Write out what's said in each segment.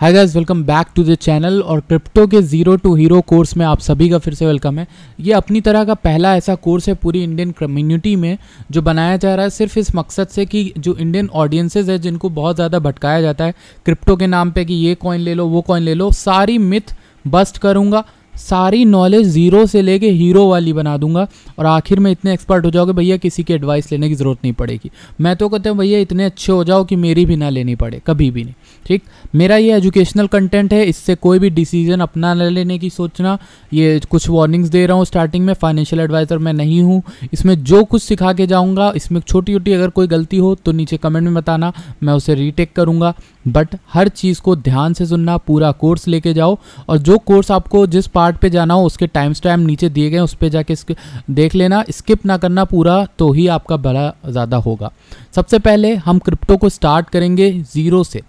Hi guys, welcome back to the channel. और crypto के zero to hero course में आप सभी का फिर से वेलकम है। ये अपनी तरह का पहला ऐसा कोर्स है पूरी इंडियन कम्युनिटी में जो बनाया जा रहा है सिर्फ इस मकसद से कि जो इंडियन ऑडियंसेस है जिनको बहुत ज़्यादा भटकाया जाता है क्रिप्टो के नाम पे कि ये कॉइन ले लो वो कॉइन ले लो, सारी मिथ बस्ट करूँगा, सारी नॉलेज ज़ीरो से लेके हीरो वाली बना दूंगा और आखिर में इतने एक्सपर्ट हो जाओगे भैया किसी की एडवाइस लेने की ज़रूरत नहीं पड़ेगी। मैं तो कहता हूँ भैया इतने अच्छे हो जाओ कि मेरी भी ना लेनी पड़े, कभी भी नहीं। ठीक, मेरा ये एजुकेशनल कंटेंट है, इससे कोई भी डिसीजन अपना न लेने की सोचना। ये कुछ वार्निंग्स दे रहा हूँ स्टार्टिंग में, फाइनेंशियल एडवाइज़र मैं नहीं हूँ। इसमें जो कुछ सिखा के जाऊँगा, इसमें छोटी छोटी अगर कोई गलती हो तो नीचे कमेंट में बताना, मैं उसे रीटेक करूँगा। बट हर चीज़ को ध्यान से सुनना, पूरा कोर्स लेके जाओ। और जो कोर्स आपको जिस पार्ट पे जाना हो उसके टाइम स्टैम्प नीचे दिए गए हैं, उस पे जाके देख लेना, स्किप ना करना पूरा, तो ही आपका भला ज़्यादा होगा। सबसे पहले हम क्रिप्टो को स्टार्ट करेंगे ज़ीरो से।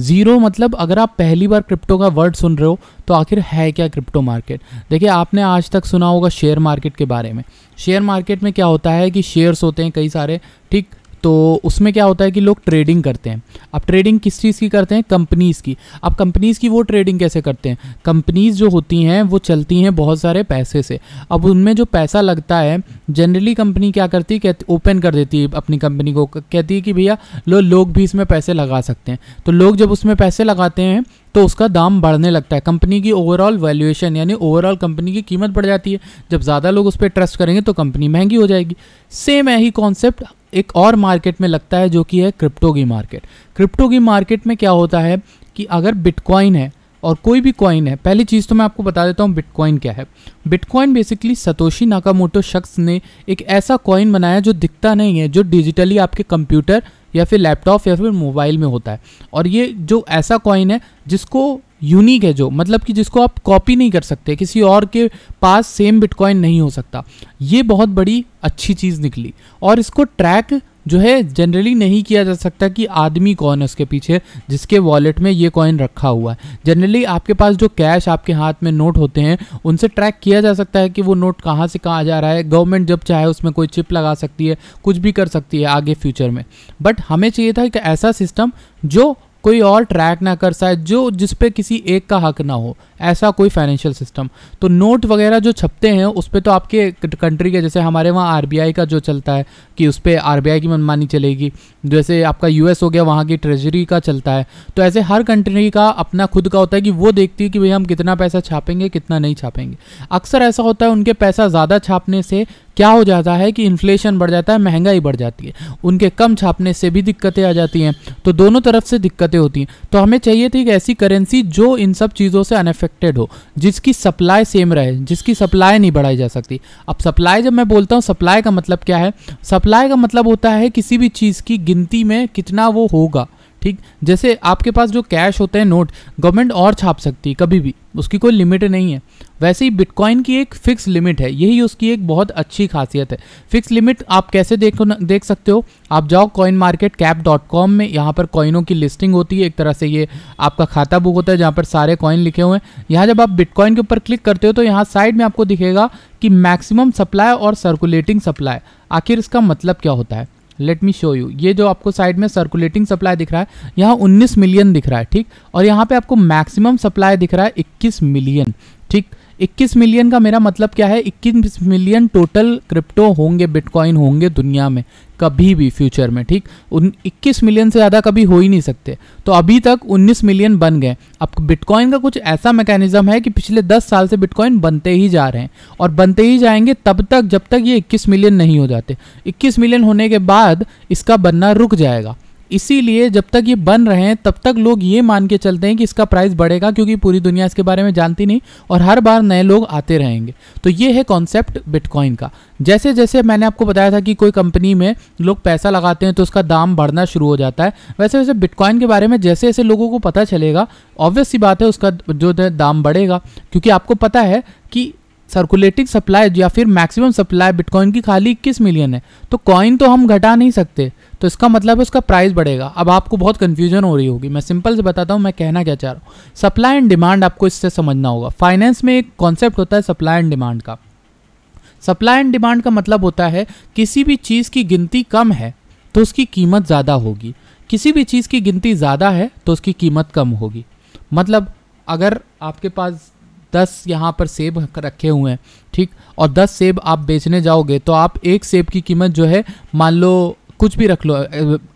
ज़ीरो मतलब अगर आप पहली बार क्रिप्टो का वर्ड सुन रहे हो तो आखिर है क्या क्रिप्टो मार्केट। देखिए, आपने आज तक सुना होगा शेयर मार्केट के बारे में। शेयर मार्केट में क्या होता है कि शेयर्स होते हैं कई सारे, ठीक, तो उसमें क्या होता है कि लोग ट्रेडिंग करते हैं। अब ट्रेडिंग किस चीज़ की करते हैं? कंपनीज़ की। अब कंपनीज़ की वो ट्रेडिंग कैसे करते हैं? कंपनीज़ जो होती हैं वो चलती हैं बहुत सारे पैसे से। अब उनमें जो पैसा लगता है जनरली कंपनी क्या करती है, ओपन कर देती है अपनी कंपनी को, कहती है कि भैया लोग भी इसमें पैसे लगा सकते हैं। तो लोग जब उसमें पैसे लगाते हैं तो उसका दाम बढ़ने लगता है, कंपनी की ओवरऑल वैल्यूएशन यानी ओवरऑल कंपनी की कीमत बढ़ जाती है। जब ज़्यादा लोग उस पर ट्रस्ट करेंगे तो कंपनी महंगी हो जाएगी। सेम यही कॉन्सेप्ट एक और मार्केट में लगता है जो कि है क्रिप्टो की मार्केट। क्रिप्टो की मार्केट में क्या होता है कि अगर बिटकॉइन है और कोई भी कॉइन है, पहली चीज़ तो मैं आपको बता देता हूँ बिटकॉइन क्या है। बिटकॉइन बेसिकली सतोशी नाकामोटो शख्स ने एक ऐसा कॉइन बनाया जो दिखता नहीं है, जो डिजिटली आपके कंप्यूटर या फिर लैपटॉप या फिर मोबाइल में होता है। और ये जो ऐसा कॉइन है जिसको यूनिक है, जो मतलब कि जिसको आप कॉपी नहीं कर सकते, किसी और के पास सेम बिटकॉइन नहीं हो सकता। ये बहुत बड़ी अच्छी चीज़ निकली और इसको ट्रैक जो है जनरली नहीं किया जा सकता कि आदमी कौन है उसके पीछे जिसके वॉलेट में ये कॉइन रखा हुआ है। जनरली आपके पास जो कैश आपके हाथ में नोट होते हैं उनसे ट्रैक किया जा सकता है कि वो नोट कहाँ से कहाँ जा रहा है। गवर्नमेंट जब चाहे उसमें कोई चिप लगा सकती है, कुछ भी कर सकती है आगे फ्यूचर में। बट हमें चाहिए था एक ऐसा सिस्टम जो कोई और ट्रैक ना कर सके, जो जिस पे किसी एक का हक ना हो, ऐसा कोई फाइनेंशियल सिस्टम। तो नोट वगैरह जो छपते हैं उस पे तो आपके कंट्री के, जैसे हमारे वहाँ आरबीआई का जो चलता है कि उस पे आरबीआई की मनमानी चलेगी, जैसे आपका यूएस हो गया वहाँ की ट्रेजरी का चलता है। तो ऐसे हर कंट्री का अपना खुद का होता है कि वो देखती है कि भाई हम कितना पैसा छापेंगे कितना नहीं छापेंगे। अक्सर ऐसा होता है उनके पैसा ज़्यादा छापने से क्या हो जाता है कि इन्फ्लेशन बढ़ जाता है, महंगाई बढ़ जाती है। उनके कम छापने से भी दिक्कतें आ जाती हैं, तो दोनों तरफ से दिक्कतें होती हैं। तो हमें चाहिए थी एक ऐसी करेंसी जो इन सब चीज़ों से अनअफेक्टेड हो, जिसकी सप्लाई सेम रहे, जिसकी सप्लाई नहीं बढ़ाई जा सकती। अब सप्लाई जब मैं बोलता हूँ, सप्लाई का मतलब क्या है? सप्लाई का मतलब होता है किसी भी चीज़ की गिनती में कितना वो होगा। ठीक, जैसे आपके पास जो कैश होते हैं नोट, गवर्नमेंट और छाप सकती है कभी भी, उसकी कोई लिमिट नहीं है। वैसे ही बिटकॉइन की एक फ़िक्स लिमिट है, यही उसकी एक बहुत अच्छी खासियत है। फ़िक्स लिमिट आप कैसे देख सकते हो? आप जाओ CoinMarketCap.com में, यहाँ पर कॉइनों की लिस्टिंग होती है, एक तरह से ये आपका खाता बुक होता है जहाँ पर सारे कॉइन लिखे हुए हैं। यहाँ जब आप बिटकॉइन के ऊपर क्लिक करते हो तो यहाँ साइड में आपको दिखेगा कि मैक्सिमम सप्लाई और सर्कुलेटिंग सप्लाई। आखिर इसका मतलब क्या होता है? Let me show you. ये जो आपको साइड में सर्कुलेटिंग सप्लाई दिख रहा है, यहाँ 19 मिलियन दिख रहा है, ठीक, और यहाँ पे आपको मैक्सिमम सप्लाई दिख रहा है 21 मिलियन। ठीक, 21 मिलियन का मेरा मतलब क्या है? 21 मिलियन टोटल क्रिप्टो होंगे, बिटकॉइन होंगे दुनिया में कभी भी फ्यूचर में। ठीक, उन 21 मिलियन से ज़्यादा कभी हो ही नहीं सकते, तो अभी तक 19 मिलियन बन गए। अब बिटकॉइन का कुछ ऐसा मैकेनिज्म है कि पिछले 10 साल से बिटकॉइन बनते ही जा रहे हैं और बनते ही जाएंगे तब तक जब तक ये 21 मिलियन नहीं हो जाते। 21 मिलियन होने के बाद इसका बनना रुक जाएगा। इसीलिए जब तक ये बन रहे हैं तब तक लोग ये मान के चलते हैं कि इसका प्राइस बढ़ेगा, क्योंकि पूरी दुनिया इसके बारे में जानती नहीं और हर बार नए लोग आते रहेंगे। तो ये है कॉन्सेप्ट बिटकॉइन का। जैसे जैसे मैंने आपको बताया था कि कोई कंपनी में लोग पैसा लगाते हैं तो उसका दाम बढ़ना शुरू हो जाता है, वैसे वैसे बिटकॉइन के बारे में जैसे जैसे लोगों को पता चलेगा, ऑब्वियस सी बात है उसका जो दाम बढ़ेगा, क्योंकि आपको पता है कि सर्कुलेटिंग सप्लाई या फिर मैक्सिमम सप्लाई बिटकॉइन की खाली 21 मिलियन है, तो कॉइन तो हम घटा नहीं सकते, तो इसका मतलब है उसका प्राइस बढ़ेगा। अब आपको बहुत कन्फ्यूजन हो रही होगी, मैं सिंपल से बताता हूँ मैं कहना क्या चाह रहा हूँ। सप्लाई एंड डिमांड आपको इससे समझना होगा। फाइनेंस में एक कॉन्सेप्ट होता है सप्लाई एंड डिमांड का। सप्लाई एंड डिमांड का मतलब होता है किसी भी चीज़ की गिनती कम है तो उसकी कीमत ज़्यादा होगी, किसी भी चीज़ की गिनती ज़्यादा है तो उसकी कीमत कम होगी। मतलब अगर आपके पास 10 यहाँ पर सेब रखे हुए हैं, ठीक, और 10 सेब आप बेचने जाओगे तो आप एक सेब की कीमत जो है, मान लो कुछ भी रख लो,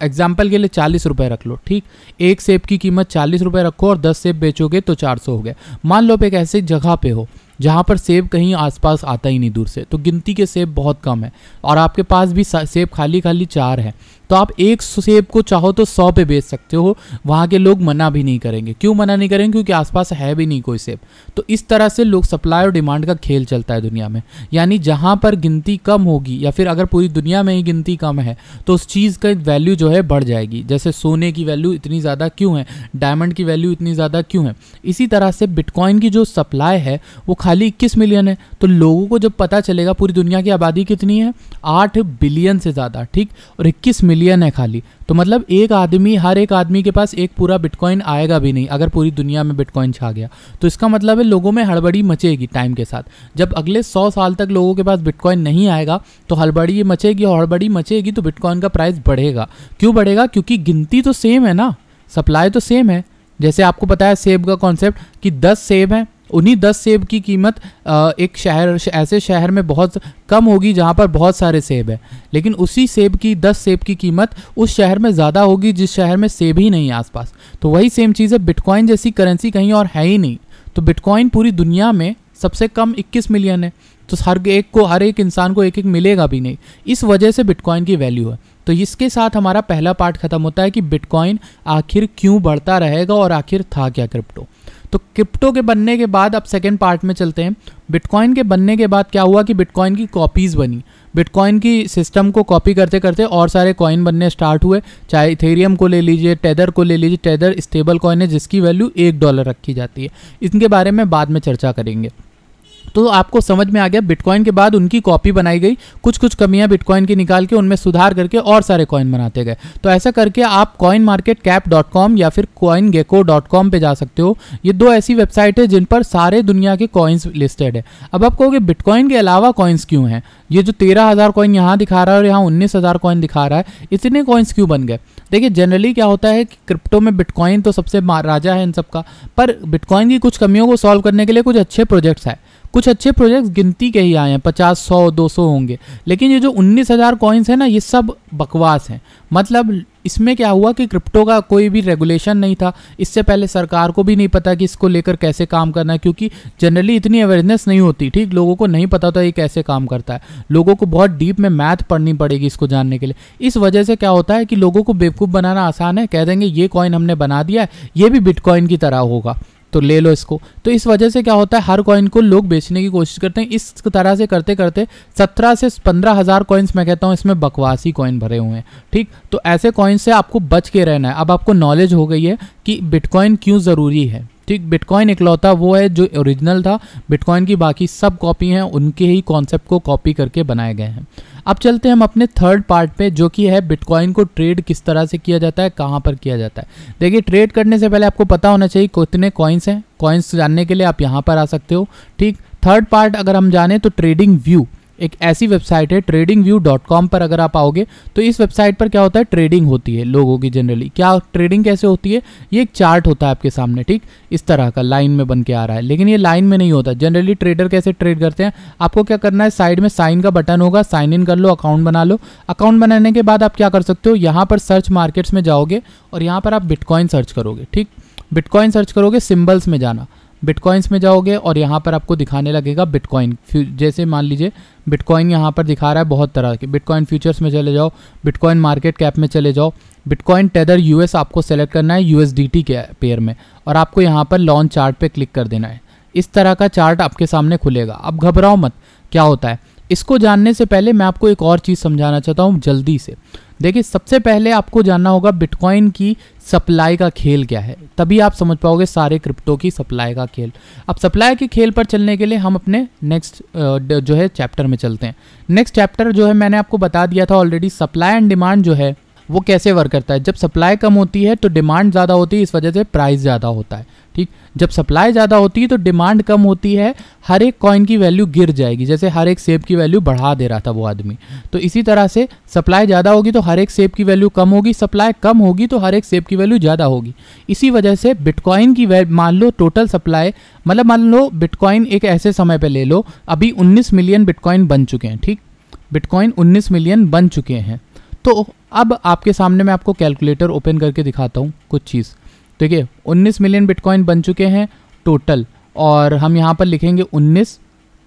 एग्जाम्पल के लिए 40 रुपये रख लो, ठीक, एक सेब की कीमत 40 रुपये रखो और 10 सेब बेचोगे तो 400 हो गया। मान लो आप एक ऐसी जगह पे हो जहाँ पर सेब कहीं आसपास आता ही नहीं दूर से, तो गिनती के सेब बहुत कम है और आपके पास भी सेब खाली खाली 4 है, तो आप एक सेब को चाहो तो 100 पे बेच सकते हो, वहाँ के लोग मना भी नहीं करेंगे। क्यों मना नहीं करेंगे? क्योंकि आसपास है भी नहीं कोई सेब। तो इस तरह से लोग सप्लाई और डिमांड का खेल चलता है दुनिया में, यानी जहाँ पर गिनती कम होगी या फिर अगर पूरी दुनिया में ही गिनती कम है तो उस चीज़ का वैल्यू जो है बढ़ जाएगी। जैसे सोने की वैल्यू इतनी ज़्यादा क्यों है, डायमंड की वैल्यू इतनी ज़्यादा क्यों है, इसी तरह से बिटकॉइन की जो सप्लाई है वो खाली 21 मिलियन है, तो लोगों को जब पता चलेगा पूरी दुनिया की आबादी कितनी है, 8 बिलियन से ज़्यादा, ठीक, और 21 मिलियन है खाली, तो मतलब एक आदमी, हर एक आदमी के पास एक पूरा बिटकॉइन आएगा भी नहीं अगर पूरी दुनिया में बिटकॉइन छा गया। तो इसका मतलब है लोगों में हड़बड़ी मचेगी टाइम के साथ। जब अगले 100 साल तक लोगों के पास बिटकॉइन नहीं आएगा तो हड़बड़ी मचेगी, और हड़बड़ी मचेगी तो बिटकॉइन का प्राइस बढ़ेगा। क्यों बढ़ेगा? क्योंकि गिनती तो सेम है ना, सप्लाई तो सेम है। जैसे आपको बताया सेब का कॉन्सेप्ट कि 10 सेब हैं, उन्हीं 10 सेब की कीमत एक शहर, ऐसे शहर में बहुत कम होगी जहाँ पर बहुत सारे सेब है, लेकिन उसी सेब की 10 सेब की कीमत उस शहर में ज़्यादा होगी जिस शहर में सेब ही नहीं है आसपास। तो वही सेम चीज़ है, बिटकॉइन जैसी करेंसी कहीं और है ही नहीं। तो बिटकॉइन पूरी दुनिया में सबसे कम 21 मिलियन है, तो हर एक इंसान को एक मिलेगा भी नहीं, इस वजह से बिटकॉइन की वैल्यू है। तो इसके साथ हमारा पहला पार्ट खत्म होता है कि बिटकॉइन आखिर क्यों बढ़ता रहेगा और आखिर था क्या क्रिप्टो। तो क्रिप्टो के बनने के बाद अब सेकेंड पार्ट में चलते हैं। बिटकॉइन के बनने के बाद क्या हुआ कि बिटकॉइन की कॉपीज़ बनी, बिटकॉइन की सिस्टम को कॉपी करते करते और सारे कॉइन बनने स्टार्ट हुए, चाहे इथेरियम को ले लीजिए, टेदर को ले लीजिए। टेदर स्टेबल कॉइन है जिसकी वैल्यू $1 रखी जाती है, इनके बारे में बाद में चर्चा करेंगे। तो आपको समझ में आ गया बिटकॉइन के बाद उनकी कॉपी बनाई गई, कुछ कमियां बिटकॉइन की निकाल के उनमें सुधार करके और सारे कॉइन बनाते गए। तो ऐसा करके आप CoinMarketCap.com या फिर CoinGecko.com पे जा सकते हो। ये दो ऐसी वेबसाइट है जिन पर सारे दुनिया के कॉइन्स लिस्टेड है। अब आप कहोगे बिटकॉइन के अलावा कॉइन्स क्यों हैं? ये जो 13,000 कॉइन यहाँ दिखा रहा है और यहाँ 19,000 कॉइन दिखा रहा है, इतने कॉइन्स क्यों बन गए? देखिए जनरली क्या होता है कि क्रिप्टो में बिटकॉइन तो सबसे राजा है इन सबका, पर बिटकॉइन की कुछ कमियों को सॉल्व करने के लिए कुछ अच्छे प्रोजेक्ट्स हैं। कुछ अच्छे प्रोजेक्ट्स गिनती के ही आए हैं, 50, 100, 200 होंगे, लेकिन ये जो 19,000 कॉइन्स है ना, ये सब बकवास हैं। मतलब इसमें क्या हुआ कि क्रिप्टो का कोई भी रेगुलेशन नहीं था, इससे पहले सरकार को भी नहीं पता कि इसको लेकर कैसे काम करना है, क्योंकि जनरली इतनी अवेयरनेस नहीं होती, ठीक, लोगों को नहीं पता होता ये कैसे काम करता है। लोगों को बहुत डीप में मैथ पढ़नी पड़ेगी इसको जानने के लिए। इस वजह से क्या होता है कि लोगों को बेवकूफ़ बनाना आसान है, कह देंगे ये कॉइन हमने बना दिया है, ये भी बिटकॉइन की तरह होगा तो ले लो इसको। तो इस वजह से क्या होता है, हर कॉइन को लोग बेचने की कोशिश करते हैं। इस तरह से करते करते 17 से 15,000 कॉइन्स, मैं कहता हूँ इसमें बकवासी कॉइन भरे हुए हैं, ठीक। तो ऐसे कॉइन्स से आपको बच के रहना है। अब आपको नॉलेज हो गई है कि बिटकॉइन क्यों ज़रूरी है, ठीक। बिटकॉइन इकलौता वो है जो ओरिजिनल था, बिटकॉइन की बाकी सब कॉपी हैं, उनके ही कॉन्सेप्ट को कॉपी करके बनाए गए हैं। अब चलते हैं हम अपने थर्ड पार्ट पे, जो कि है बिटकॉइन को ट्रेड किस तरह से किया जाता है, कहाँ पर किया जाता है। देखिए ट्रेड करने से पहले आपको पता होना चाहिए कितने कॉइन्स हैं। कॉइन्स जानने के लिए आप यहाँ पर आ सकते हो, ठीक। थर्ड पार्ट अगर हम जाने तो ट्रेडिंग व्यू एक ऐसी वेबसाइट है, TradingView.com पर अगर आप आओगे तो इस वेबसाइट पर क्या होता है, ट्रेडिंग होती है लोगों की। जनरली क्या ट्रेडिंग कैसे होती है, ये एक चार्ट होता है आपके सामने, ठीक, इस तरह का लाइन में बन के आ रहा है, लेकिन ये लाइन में नहीं होता। जनरली ट्रेडर कैसे ट्रेड करते हैं, आपको क्या करना है, साइड में साइन का बटन होगा, साइन इन कर लो, अकाउंट बना लो। अकाउंट बनाने के बाद आप क्या कर सकते हो, यहाँ पर सर्च मार्केट्स में जाओगे और यहाँ पर आप बिटकॉइन सर्च करोगे, ठीक। बिटकॉइन सर्च करोगे, सिम्बल्स में जाना, बिटकॉइंस में जाओगे और यहाँ पर आपको दिखाने लगेगा बिटकॉइन। जैसे मान लीजिए बिटकॉइन यहाँ पर दिखा रहा है बहुत तरह के, बिटकॉइन फ्यूचर्स में चले जाओ, बिटकॉइन मार्केट कैप में चले जाओ, बिटकॉइन टेदर यूएस आपको सेलेक्ट करना है USDT के पेयर में, और आपको यहाँ पर लॉन्च चार्ट पे क्लिक कर देना है। इस तरह का चार्ट आपके सामने खुलेगा। अब घबराओ मत, क्या होता है इसको जानने से पहले मैं आपको एक और चीज़ समझाना चाहता हूँ जल्दी से। देखिए सबसे पहले आपको जानना होगा बिटकॉइन की सप्लाई का खेल क्या है, तभी आप समझ पाओगे सारे क्रिप्टो की सप्लाई का खेल। अब सप्लाई के खेल पर चलने के लिए हम अपने नेक्स्ट जो है चैप्टर में चलते हैं। नेक्स्ट चैप्टर जो है मैंने आपको बता दिया था ऑलरेडी, सप्लाई एंड डिमांड जो है वो कैसे वर्क करता है। जब सप्लाई कम होती है तो डिमांड ज़्यादा होती है, इस वजह से प्राइस ज़्यादा होता है, ठीक, जब सप्लाई ज़्यादा होती है तो डिमांड कम होती है, हर एक कॉइन की वैल्यू गिर जाएगी। जैसे हर एक सेब की वैल्यू बढ़ा दे रहा था वो आदमी, तो इसी तरह से सप्लाई ज़्यादा होगी तो हर एक सेब की वैल्यू कम होगी, सप्लाई कम होगी तो हर एक सेब की वैल्यू ज़्यादा होगी। इसी वजह से बिटकॉइन की मान लो टोटल सप्लाई, मतलब मान लो बिटकॉइन एक ऐसे समय पर ले लो, अभी 19 मिलियन बिटकॉइन बन चुके हैं। ठीक, बिटकॉइन 19 मिलियन बन चुके हैं। तो अब आपके सामने मैं आपको कैलकुलेटर ओपन करके दिखाता हूँ कुछ चीज़। देखिए 19 मिलियन बिटकॉइन बन चुके हैं टोटल, और हम यहाँ पर लिखेंगे 19,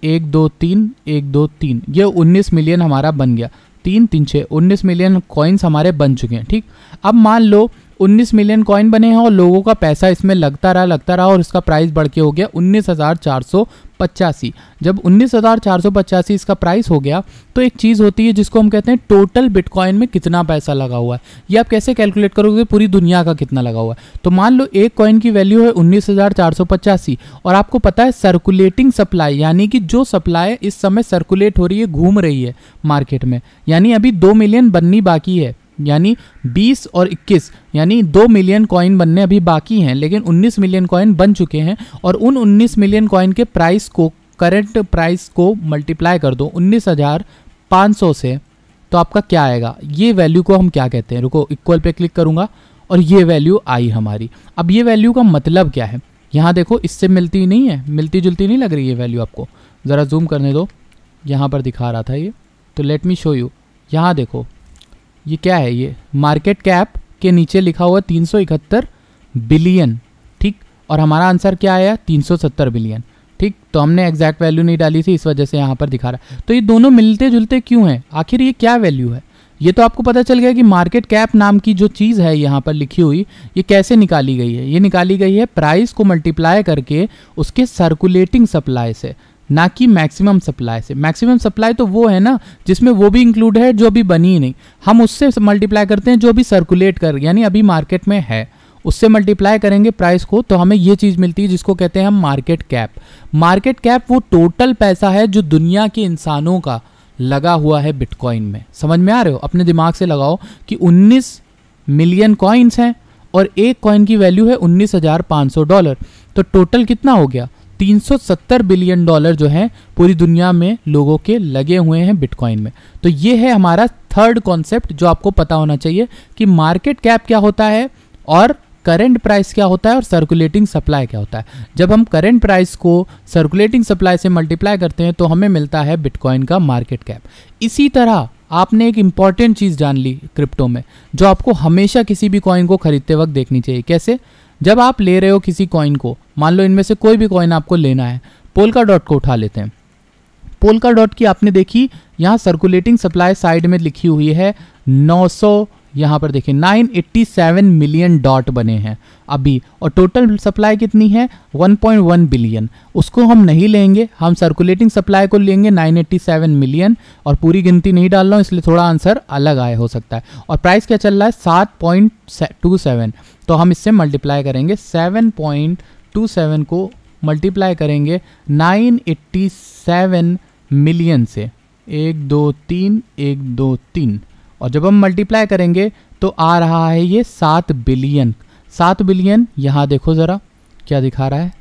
1 2 3 1 2 3, ये 19 मिलियन हमारा बन गया, 3 3 6, 19 मिलियन कॉइन्स हमारे बन चुके हैं। ठीक, अब मान लो 19 मिलियन कॉइन बने हैं और लोगों का पैसा इसमें लगता रहा और इसका प्राइस बढ़ के हो गया 19,485। जब 19,485 इसका प्राइस हो गया तो एक चीज़ होती है जिसको हम कहते हैं टोटल बिटकॉइन में कितना पैसा लगा हुआ है। ये आप कैसे कैलकुलेट करोगे पूरी दुनिया का कितना लगा हुआ है। तो मान लो एक कॉइन की वैल्यू है 19,485 और आपको पता है सर्कुलेटिंग सप्लाई, यानी कि जो सप्लाई इस समय सर्कुलेट हो रही है, घूम रही है मार्केट में, यानी अभी 2 मिलियन बननी बाकी है, यानी 20 और 21 यानी 2 मिलियन कॉइन बनने अभी बाकी हैं, लेकिन 19 मिलियन कॉइन बन चुके हैं। और उन 19 मिलियन कॉइन के प्राइस को, करंट प्राइस को मल्टीप्लाई कर दो 19,500 से, तो आपका क्या आएगा, ये वैल्यू को हम क्या कहते हैं, रुको इक्वल पे क्लिक करूँगा और ये वैल्यू आई हमारी। अब ये वैल्यू का मतलब क्या है, यहाँ देखो इससे मिलती ही नहीं है, मिलती जुलती नहीं लग रही है वैल्यू आपको, ज़रा जूम करने दो, यहाँ पर दिखा रहा था ये, तो लेट मी शो यू। यहाँ देखो ये क्या है, ये मार्केट कैप के नीचे लिखा हुआ 371 बिलियन। ठीक, और हमारा आंसर क्या आया, 370 बिलियन। ठीक, तो हमने एग्जैक्ट वैल्यू नहीं डाली थी, इस वजह से यहाँ पर दिखा रहा। तो ये दोनों मिलते जुलते क्यों हैं, आखिर ये क्या वैल्यू है, ये तो आपको पता चल गया कि मार्केट कैप नाम की जो चीज़ है यहाँ पर लिखी हुई, ये कैसे निकाली गई है, ये निकाली गई है प्राइस को मल्टीप्लाई करके उसके सर्कुलेटिंग सप्लाई से, ना कि मैक्सिमम सप्लाई से। मैक्सिमम सप्लाई तो वो है ना जिसमें वो भी इंक्लूड है जो अभी बनी ही नहीं, हम उससे मल्टीप्लाई करते हैं जो अभी सर्कुलेट कर, यानी अभी मार्केट में है, उससे मल्टीप्लाई करेंगे प्राइस को, तो हमें ये चीज़ मिलती है जिसको कहते हैं हम मार्केट कैप। मार्केट कैप वो टोटल पैसा है जो दुनिया के इंसानों का लगा हुआ है बिटकॉइन में। समझ में आ रहे हो, अपने दिमाग से लगाओ कि 19 मिलियन कॉइन्स हैं और एक कॉइन की वैल्यू है $19,500, तो टोटल कितना हो गया, 370 बिलियन डॉलर जो है पूरी दुनिया में लोगों के लगे हुए हैं बिटकॉइन में। तो ये है हमारा थर्ड कॉन्सेप्ट जो आपको पता होना चाहिए कि मार्केट कैप क्या होता है और करेंट प्राइस क्या होता है और सर्कुलेटिंग सप्लाई क्या होता है। जब हम करेंट प्राइस को सर्कुलेटिंग सप्लाई से मल्टीप्लाई करते हैं तो हमें मिलता है बिटकॉइन का मार्केट कैप। इसी तरह आपने एक इम्पॉर्टेंट चीज़ जान ली क्रिप्टो में, जो आपको हमेशा किसी भी कॉइन को खरीदते वक्त देखनी चाहिए। कैसे, जब आप ले रहे हो किसी कॉइन को, मान लो इनमें से कोई भी कॉइन आपको लेना है, पोल्काडॉट को उठा लेते हैं। पोल्काडॉट की आपने देखी यहाँ सर्कुलेटिंग सप्लाई साइड में लिखी हुई है 900, यहाँ पर देखिए 987 मिलियन डॉट बने हैं अभी, और टोटल सप्लाई कितनी है 1.1 बिलियन। उसको हम नहीं लेंगे, हम सर्कुलेटिंग सप्लाई को लेंगे 987 मिलियन, और पूरी गिनती नहीं डाल रहा हूँ इसलिए थोड़ा आंसर अलग आए हो सकता है। और प्राइस क्या चल रहा है 7.27, तो हम इससे मल्टीप्लाई करेंगे 7.27 को मल्टीप्लाई करेंगे 987 मिलियन से, 1 2 3 1 2 3, और जब हम मल्टीप्लाई करेंगे तो आ रहा है ये 7 बिलियन। 7 बिलियन यहाँ देखो ज़रा क्या दिखा रहा है,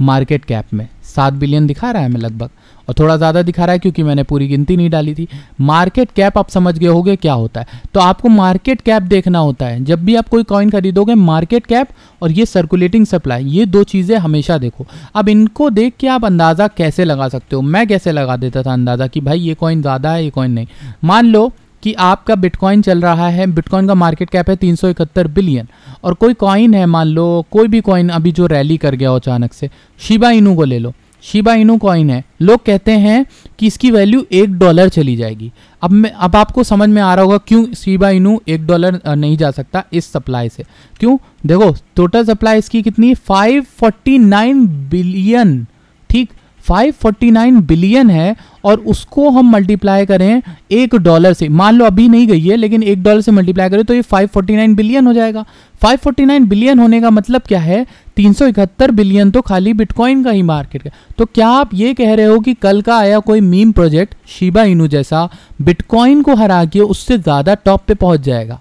मार्केट कैप में 7 बिलियन दिखा रहा है हमें लगभग, और थोड़ा ज़्यादा दिखा रहा है क्योंकि मैंने पूरी गिनती नहीं डाली थी। मार्केट कैप आप समझ गए होगे क्या होता है, तो आपको मार्केट कैप देखना होता है जब भी आप कोई कॉइन खरीदोगे, मार्केट कैप और ये सर्कुलेटिंग सप्लाई, ये दो चीज़ें हमेशा देखो। अब इनको देख के आप अंदाज़ा कैसे लगा सकते हो, मैं कैसे लगा देता था अंदाज़ा कि भाई ये कॉइन ज़्यादा है ये कॉइन नहीं। मान लो कि आपका बिटकॉइन चल रहा है, बिटकॉइन का मार्केट कैप है 371 बिलियन, और कोई कॉइन है, मान लो कोई भी कॉइन अभी जो रैली कर गया हो अचानक से, शिबा इनू को ले लो, शिबा इनू कॉइन है, लोग कहते हैं कि इसकी वैल्यू $1 चली जाएगी। अब आपको समझ में आ रहा होगा क्यों शिबा इनू $1 नहीं जा सकता इस सप्लाई से, क्यों, देखो टोटल सप्लाई इसकी कितनी 549 बिलियन। ठीक, 549 बिलियन है और उसको हम मल्टीप्लाई करें $1 से, मान लो अभी नहीं गई है लेकिन $1 से मल्टीप्लाई करें तो ये 549 बिलियन हो जाएगा। 549 बिलियन होने का मतलब क्या है, 371 बिलियन तो खाली बिटकॉइन का ही मार्केट है। तो क्या आप ये कह रहे हो कि कल का आया कोई मीम प्रोजेक्ट शिबा इनू जैसा बिटकॉइन को हरा के उससे ज़्यादा टॉप पे पहुँच जाएगा,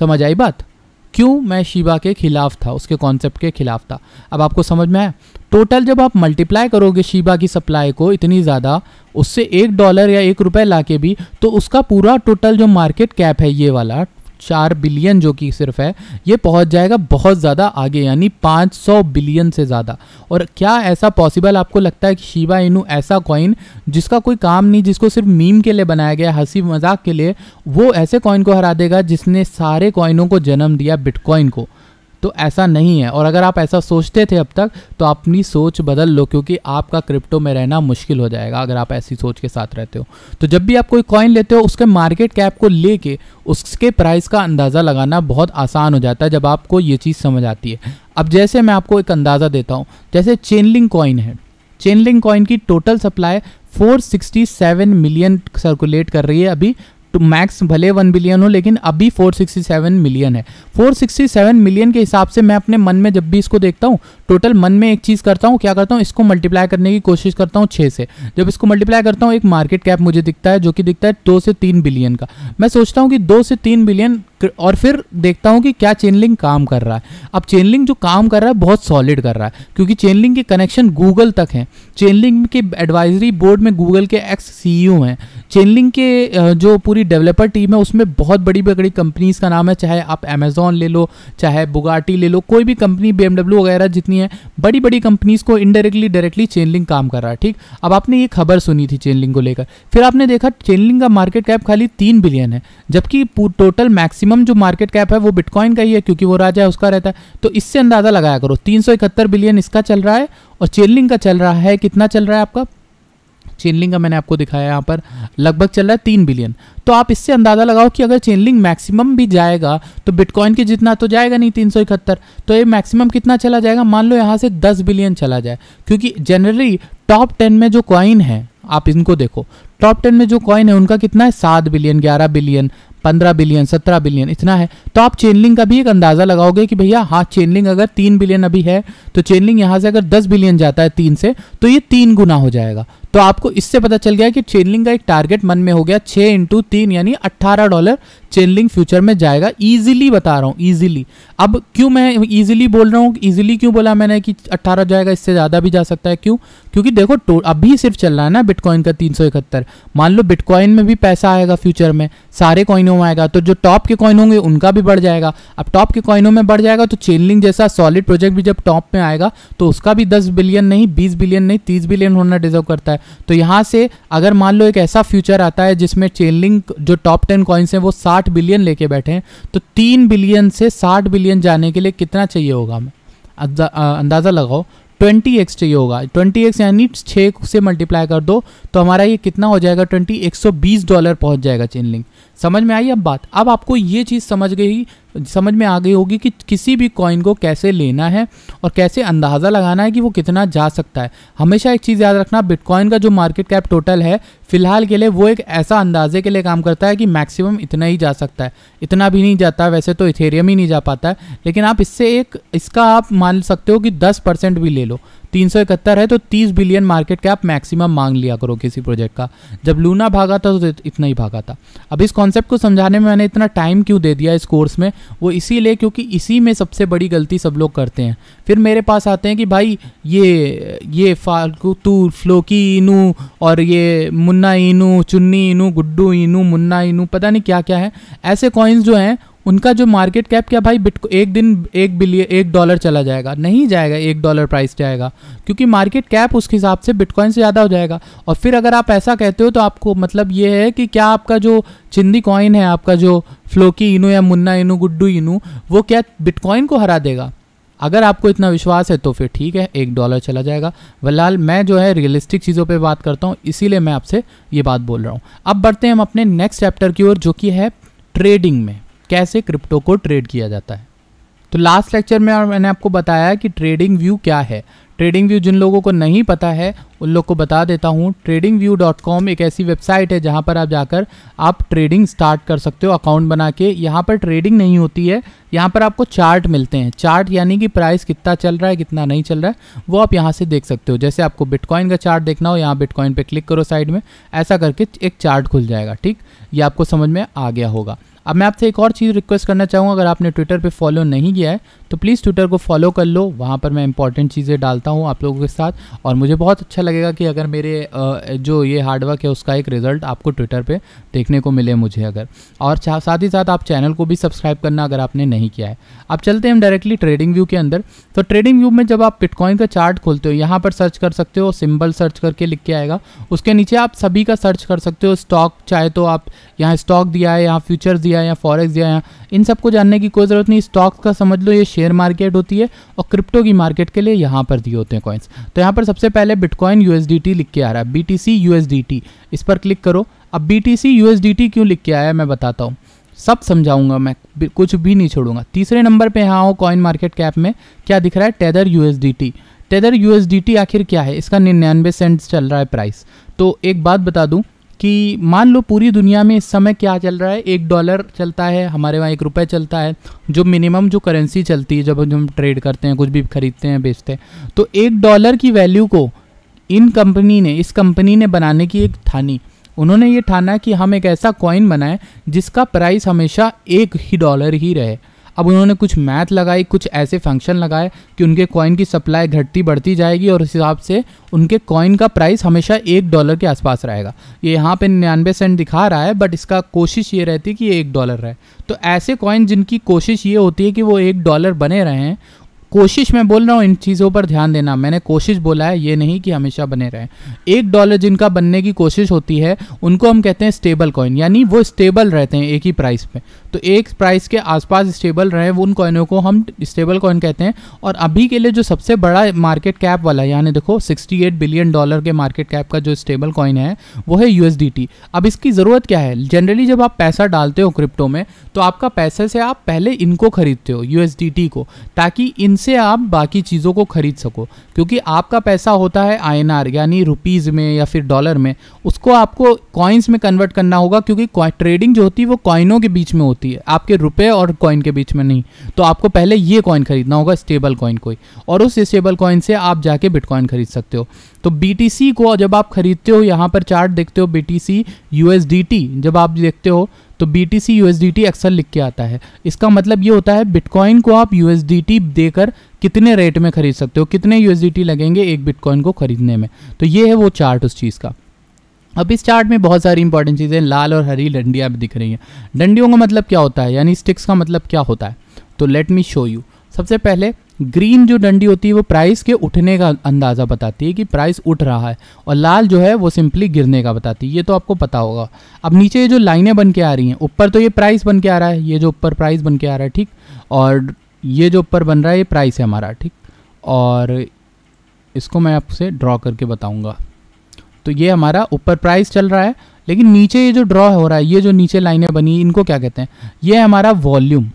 समझ आई बात। क्यों मैं शिबा के खिलाफ था, उसके कॉन्सेप्ट के खिलाफ था। अब आपको समझ में आया। टोटल जब आप मल्टीप्लाई करोगे शिबा की सप्लाई को इतनी ज़्यादा, उससे $1 या ₹1 लाके भी, तो उसका पूरा टोटल जो मार्केट कैप है ये वाला 4 बिलियन जो कि सिर्फ है, ये पहुंच जाएगा बहुत ज़्यादा आगे, यानी 500 बिलियन से ज़्यादा। और क्या ऐसा पॉसिबल आपको लगता है कि शिबा इनू ऐसा कॉइन जिसका कोई काम नहीं, जिसको सिर्फ मीम के लिए बनाया गया, हंसी मजाक के लिए, वो ऐसे कॉइन को हरा देगा जिसने सारे कॉइनों को जन्म दिया, बिटकॉइन को? तो ऐसा नहीं है। और अगर आप ऐसा सोचते थे अब तक, तो अपनी सोच बदल लो, क्योंकि आपका क्रिप्टो में रहना मुश्किल हो जाएगा अगर आप ऐसी सोच के साथ रहते हो। तो जब भी आप कोई कॉइन लेते हो, उसके मार्केट कैप को लेके उसके प्राइस का अंदाज़ा लगाना बहुत आसान हो जाता है जब आपको ये चीज़ समझ आती है। अब जैसे मैं आपको एक अंदाज़ा देता हूँ, जैसे चेनलिंक कॉइन है, चेनलिंक कॉइन की टोटल सप्लाई 467 मिलियन सर्कुलेट कर रही है अभी, तो मैक्स भले 1 बिलियन हो, लेकिन अभी 467 मिलियन है। 467 मिलियन के हिसाब से मैं अपने मन में जब भी इसको देखता हूँ, टोटल मन में एक चीज़ करता हूँ, क्या करता हूँ, इसको मल्टीप्लाई करने की कोशिश करता हूँ 6 से। जब इसको मल्टीप्लाई करता हूँ, एक मार्केट कैप मुझे दिखता है जो कि दिखता है 2 से 3 बिलियन का। मैं सोचता हूँ कि 2 से 3 बिलियन, और फिर देखता हूँ कि क्या चेनलिंक काम कर रहा है। अब चेनलिंक जो काम कर रहा है बहुत सॉलिड कर रहा है, क्योंकि चेनलिंक के कनेक्शन गूगल तक हैं, चेनलिंक के एडवाइजरी बोर्ड में गूगल के ex-CEO हैं, चेनलिंक के जो पूरी डेवलपर टीम है उसमें बहुत बड़ी बड़ी कंपनीज़ का नाम है, चाहे आप Amazon ले लो, चाहे बुगाटी ले लो, कोई भी कंपनी, BMW वगैरह जितनी है, बड़ी बड़ी कंपनीज़ को इनडायरेक्टली डायरेक्टली चेनलिंक काम कर रहा है। ठीक, अब आपने ये खबर सुनी थी चेनलिंक को लेकर, फिर आपने देखा चेनलिंक का मार्केट कैप खाली 3 बिलियन है, जबकि टोटल मैक्सिमम जो मार्केट कैप है वो बिटकॉइन का ही है, क्योंकि वो राजा है, उसका रहता है। तो इससे अंदाजा लगाया करो, 371 बिलियन इसका चल रहा है, और चेनलिंक का चल रहा है, कितना चल रहा है आपका चेनलिंक का, मैंने आपको दिखाया यहाँ पर, लगभग चल रहा है 3 बिलियन। तो आप इससे अंदाज़ा लगाओ कि अगर चेनलिंक मैक्सिमम भी जाएगा तो बिटकॉइन के जितना तो जाएगा नहीं, 371, तो ये मैक्सिमम कितना चला जाएगा, मान लो यहाँ से 10 बिलियन चला जाए, क्योंकि जनरली टॉप 10 में जो कॉइन है, आप इनको देखो, टॉप 10 में जो कॉइन है उनका कितना है, 7 बिलियन, 11 बिलियन, 15 बिलियन, 17 बिलियन, इतना है। तो आप चेनलिंक का भी एक अंदाज़ा लगाओगे कि भैया हाँ, चेनलिंक अगर 3 बिलियन अभी है, तो चेनलिंक यहाँ से अगर 10 बिलियन जाता है 3 से, तो ये 3 गुना हो जाएगा। तो आपको इससे पता चल गया कि चेनलिंक का एक टारगेट मन में हो गया, 6 × 3 यानी $18 चेनलिंक फ्यूचर में जाएगा, ईजिली बता रहा हूँ, ईजिली। अब क्यों मैं ईजिली बोल रहा हूँ, ईजिली क्यों बोला मैंने कि 18 जाएगा, इससे ज़्यादा भी जा सकता है, क्यों? क्योंकि देखो अभी सिर्फ चल रहा है ना बिटकॉइन का 371, मान लो बिटकॉइन में भी पैसा आएगा फ्यूचर में, सारे कॉइनों में आएगा, तो जो टॉप के कॉइन होंगे उनका भी बढ़ जाएगा। अब टॉप के कॉइनों में बढ़ जाएगा तो चेनलिंक जैसा सॉलिड प्रोजेक्ट भी जब टॉप में आएगा तो उसका भी 10 बिलियन नहीं, 20 बिलियन नहीं, 30 बिलियन होना डिजर्व करता है। तो यहाँ से अगर मान लो एक ऐसा फ्यूचर आता है जिसमें चेनलिंक जो टॉप 10 कॉइन्स हैं वो 60 बिलियन लेके बैठे हैं, तो 3 बिलियन से 60 बिलियन जाने के लिए कितना चाहिए होगा, अंदाज़ा लगाओ, 20x चाहिए होगा। 20x यानी 6 से मल्टीप्लाई कर दो तो हमारा ये कितना हो जाएगा, 120 $120 पहुंच जाएगा चेनलिंक। समझ में आई अब बात? अब आपको ये चीज़ समझ में आ गई होगी कि किसी भी कॉइन को कैसे लेना है और कैसे अंदाज़ा लगाना है कि वो कितना जा सकता है। हमेशा एक चीज़ याद रखना, बिटकॉइन का जो मार्केट कैप टोटल है फिलहाल के लिए, वो एक ऐसा अंदाजे के लिए काम करता है कि मैक्सिमम इतना ही जा सकता है, इतना भी नहीं जाता। वैसे तो इथेरियम ही नहीं जा पाता है, लेकिन आप इससे इसका आप मान सकते हो कि 10% भी ले लो, 371 है तो 30 बिलियन मार्केट कैप मैक्सिमम मांग लिया करो किसी प्रोजेक्ट का। जब लूना भागा था तो इतना ही भागा था। अब इस कॉन्सेप्ट को समझाने में मैंने इतना टाइम क्यों दे दिया इस कोर्स में, वो इसीलिए क्योंकि इसी में सबसे बड़ी गलती सब लोग करते हैं। फिर मेरे पास आते हैं कि भाई ये फालतू तू फ्लोकी इनू और ये मुन्ना इनू, चुन्नी इनू, गुड्डू इनू, मुन्ना इनू, पता नहीं क्या क्या है, ऐसे कॉइन्स जो हैं उनका जो मार्केट कैप, क्या भाई एक दिन $1 चला जाएगा? नहीं जाएगा, $1 प्राइस जाएगा, क्योंकि मार्केट कैप उसके हिसाब से बिटकॉइन से ज़्यादा हो जाएगा। और फिर अगर आप ऐसा कहते हो तो आपको मतलब ये है कि क्या आपका जो चिंदी कॉइन है, आपका जो फ्लोकी इनू या मुन्ना इनू, गुड्डू इनू, वो क्या बिटकॉइन को हरा देगा? अगर आपको इतना विश्वास है तो फिर ठीक है, $1 चला जाएगा। वल्लाल मैं जो है रियलिस्टिक चीज़ों पे बात करता हूँ, इसीलिए मैं आपसे ये बात बोल रहा हूँ। अब बढ़ते हैं हम अपने नेक्स्ट चैप्टर की ओर, जो कि है ट्रेडिंग में कैसे क्रिप्टो को ट्रेड किया जाता है। तो लास्ट लेक्चर में मैंने आपको बताया कि ट्रेडिंग व्यू क्या है। ट्रेडिंग व्यू जिन लोगों को नहीं पता है उन लोग को बता देता हूँ, TradingView.com एक ऐसी वेबसाइट है जहाँ पर आप जाकर आप ट्रेडिंग स्टार्ट कर सकते हो अकाउंट बना के। यहाँ पर ट्रेडिंग नहीं होती है, यहाँ पर आपको चार्ट मिलते हैं, चार्ट यानी कि प्राइस कितना चल रहा है, कितना नहीं चल रहा है, वो आप यहाँ से देख सकते हो। जैसे आपको बिटकॉइन का चार्ट देखना हो, यहाँ बिटकॉइन पर क्लिक करो साइड में, ऐसा करके एक चार्ट खुल जाएगा। ठीक, ये आपको समझ में आ गया होगा। अब मैं आपसे एक और चीज़ रिक्वेस्ट करना चाहूँगा, अगर आपने ट्विटर पे फॉलो नहीं किया है तो प्लीज़ ट्विटर को फॉलो कर लो। वहाँ पर मैं इंपॉर्टेंट चीज़ें डालता हूँ आप लोगों के साथ, और मुझे बहुत अच्छा लगेगा कि अगर मेरे जो ये हार्डवर्क है उसका एक रिजल्ट आपको ट्विटर पे देखने को मिले मुझे अगर, और साथ ही साथ आप चैनल को भी सब्सक्राइब करना अगर आपने नहीं किया है। अब चलते हैं हम डायरेक्टली ट्रेडिंग व्यू के अंदर। तो ट्रेडिंग व्यू में जब आप बिटकॉइन का चार्ट खोलते हो, यहाँ पर सर्च कर सकते हो, सिंबल सर्च करके लिख के आएगा, उसके नीचे आप सभी का सर्च कर सकते हो, स्टॉक चाहे तो आप यहाँ स्टॉक दिया है, यहाँ फ्यूचर्स दिया है, यहाँ फॉरेक्स दिया है, इन सबको जानने की कोई ज़रूरत नहीं। स्टॉक्स का समझ लो ये शेयर मार्केट होती है और क्रिप्टो की मार्केट के लिए यहाँ पर दिए होते हैं कॉइन्स। तो यहाँ पर सबसे पहले बिटकॉइन USDT लिख के आ रहा है, BTC USDT, इस पर क्लिक करो। अब BTC USDT क्यों लिख के आया है मैं बताता हूँ, सब समझाऊंगा मैं, कुछ भी नहीं छोड़ूंगा। तीसरे नंबर पे यहाँ हो कॉइन मार्केट कैप में क्या दिख रहा है, Tether USDT। Tether USDT आखिर क्या है, इसका 99 सेंट चल रहा है प्राइस। तो एक बात बता दूं कि मान लो पूरी दुनिया में इस समय क्या चल रहा है, $1 चलता है, हमारे वहाँ ₹1 चलता है, जो मिनिमम जो करेंसी चलती है जब हम ट्रेड करते हैं, कुछ भी खरीदते हैं बेचते हैं। तो $1 की वैल्यू को इस कंपनी ने बनाने की एक ठानी, उन्होंने ये ठाना कि हम एक ऐसा कॉइन बनाएं जिसका प्राइस हमेशा $1 ही रहे। अब उन्होंने कुछ मैथ लगाई, कुछ ऐसे फंक्शन लगाए कि उनके कॉइन की सप्लाई घटती बढ़ती जाएगी और उस हिसाब से उनके कॉइन का प्राइस हमेशा $1 के आसपास रहेगा। ये यहाँ पे 99 सेंट दिखा रहा है, बट इसका कोशिश ये रहती है कि ये $1 रहे। तो ऐसे कॉइन जिनकी कोशिश ये होती है कि वो $1 बने रहें, कोशिश मैं बोल रहा हूँ, इन चीज़ों पर ध्यान देना, मैंने कोशिश बोला है, ये नहीं कि हमेशा बने रहें। $1 जिनका बनने की कोशिश होती है उनको हम कहते हैं स्टेबल कॉइन, यानी वो स्टेबल रहते हैं एक ही प्राइस पे। तो एक प्राइस के आसपास स्टेबल रहें, वो उन कॉइनों को हम स्टेबल कॉइन कहते हैं। और अभी के लिए जो सबसे बड़ा मार्केट कैप वाला, यानी देखो $68 बिलियन के मार्केट कैप का जो स्टेबल कॉइन है वो है USDT। अब इसकी ज़रूरत क्या है, जनरली जब आप पैसा डालते हो क्रिप्टो में तो आपका पैसे से आप पहले इनको खरीदते हो USDT को, ताकि इन से आप बाकी चीज़ों को खरीद सको, क्योंकि आपका पैसा होता है INR यानी रुपीज़ में या फिर डॉलर में, उसको आपको कॉइन्स में कन्वर्ट करना होगा, क्योंकि ट्रेडिंग जो होती है वो कॉइनों के बीच में होती है, आपके रुपए और कॉइन के बीच में नहीं। तो आपको पहले ये कॉइन खरीदना होगा, स्टेबल कॉइन कोई, और उस स्टेबल कॉइन से आप जाके बिटकॉइन खरीद सकते हो। तो BTC को जब आप खरीदते हो, यहाँ पर चार्ट देखते हो, BTC USDT जब आप देखते हो तो BTC USDT अक्सर लिख के आता है। इसका मतलब ये होता है बिटकॉइन को आप USDT देकर कितने रेट में खरीद सकते हो, कितने USDT लगेंगे एक बिटकॉइन को खरीदने में। तो ये है वो चार्ट उस चीज़ का। अब इस चार्ट में बहुत सारी इंपॉर्टेंट चीज़ें, लाल और हरी डंडियाँ भी दिख रही हैं। डंडियों का मतलब क्या होता है, यानी स्टिक्स का मतलब क्या होता है, तो लेट मी शो यू। सबसे पहले ग्रीन जो डंडी होती है वो प्राइस के उठने का अंदाज़ा बताती है कि प्राइस उठ रहा है, और लाल जो है वो सिंपली गिरने का बताती है, ये तो आपको पता होगा। अब नीचे ये जो लाइनें बन के आ रही हैं, ऊपर तो ये प्राइस बन के आ रहा है, ये जो ऊपर प्राइस बन के आ रहा है, ठीक, और ये जो ऊपर बन रहा है ये प्राइस है हमारा, ठीक, और इसको मैं आपसे ड्रॉ करके बताऊँगा। तो ये हमारा ऊपर प्राइस चल रहा है, लेकिन नीचे ये जो ड्रॉ हो रहा है, ये जो नीचे लाइनें बनी इनको क्या कहते हैं, ये हमारा वॉल्यूम,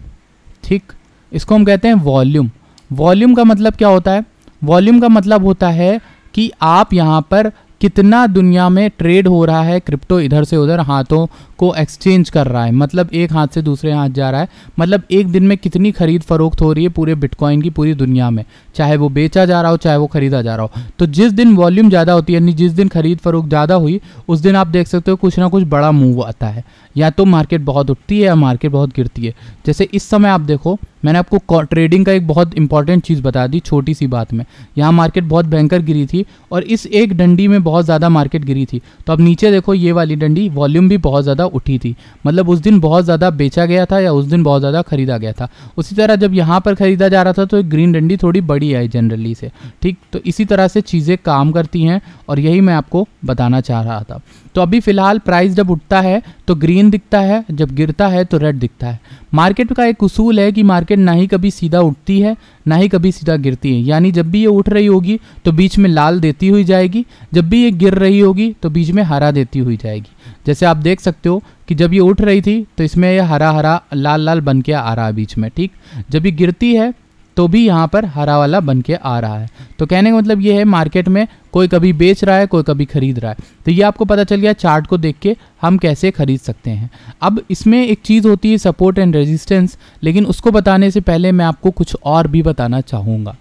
ठीक, इसको हम कहते हैं वॉल्यूम। वॉल्यूम का मतलब क्या होता है, वॉल्यूम का मतलब होता है कि आप यहाँ पर कितना दुनिया में ट्रेड हो रहा है, क्रिप्टो इधर से उधर हाथों को एक्सचेंज कर रहा है, मतलब एक हाथ से दूसरे हाथ जा रहा है, मतलब एक दिन में कितनी खरीद फरोख्त हो रही है पूरे बिटकॉइन की पूरी दुनिया में, चाहे वो बेचा जा रहा हो चाहे वो खरीदा जा रहा हो। तो जिस दिन वॉल्यूम ज़्यादा होती है, यानी जिस दिन खरीद फरोख्त ज़्यादा हुई, उस दिन आप देख सकते हो कुछ ना कुछ बड़ा मूव आता है, या तो मार्केट बहुत उठती है या मार्केट बहुत गिरती है। जैसे इस समय आप देखो, मैंने आपको ट्रेडिंग का एक बहुत इंपॉर्टेंट चीज़ बता दी छोटी सी बात में, यहाँ मार्केट बहुत भयंकर गिरी थी और इस एक डंडी में बहुत ज़्यादा मार्केट गिरी थी। तो अब नीचे देखो ये वाली डंडी वॉल्यूम भी बहुत ज़्यादा उठी थी, मतलब उस दिन बहुत ज़्यादा बेचा गया था या उस दिन बहुत ज़्यादा खरीदा गया था। उसी तरह जब यहाँ पर खरीदा जा रहा था तो एक ग्रीन डंडी थोड़ी बड़ी आई जनरली से, ठीक। तो इसी तरह से चीज़ें काम करती हैं और यही मैं आपको बताना चाह रहा था। तो अभी फ़िलहाल प्राइस जब उठता है तो ग्रीन दिखता है, जब गिरता है तो रेड दिखता है। मार्केट का एक उसूल है कि मार्केट ना ही कभी सीधा उठती है ना ही कभी सीधा गिरती है, यानी जब भी ये उठ रही होगी तो बीच में लाल देती हुई जाएगी, जब भी ये गिर रही होगी तो बीच में हरा देती हुई जाएगी। जैसे आप देख सकते हो कि जब ये उठ रही थी तो इसमें ये हरा हरा लाल लाल बन के आ रहा है बीच में, ठीक। जब ये गिरती है तो भी यहाँ पर हरा वाला बन के आ रहा है। तो कहने का मतलब ये है मार्केट में कोई कभी बेच रहा है कोई कभी खरीद रहा है। तो ये आपको पता चल गया चार्ट को देख के हम कैसे खरीद सकते हैं। अब इसमें एक चीज़ होती है सपोर्ट एंड रेजिस्टेंस, लेकिन उसको बताने से पहले मैं आपको कुछ और भी बताना चाहूँगा।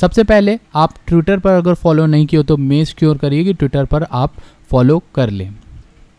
सबसे पहले आप ट्विटर पर अगर फॉलो नहीं किए हो तो मेक श्योर करिए कि ट्विटर पर आप फॉलो कर लें।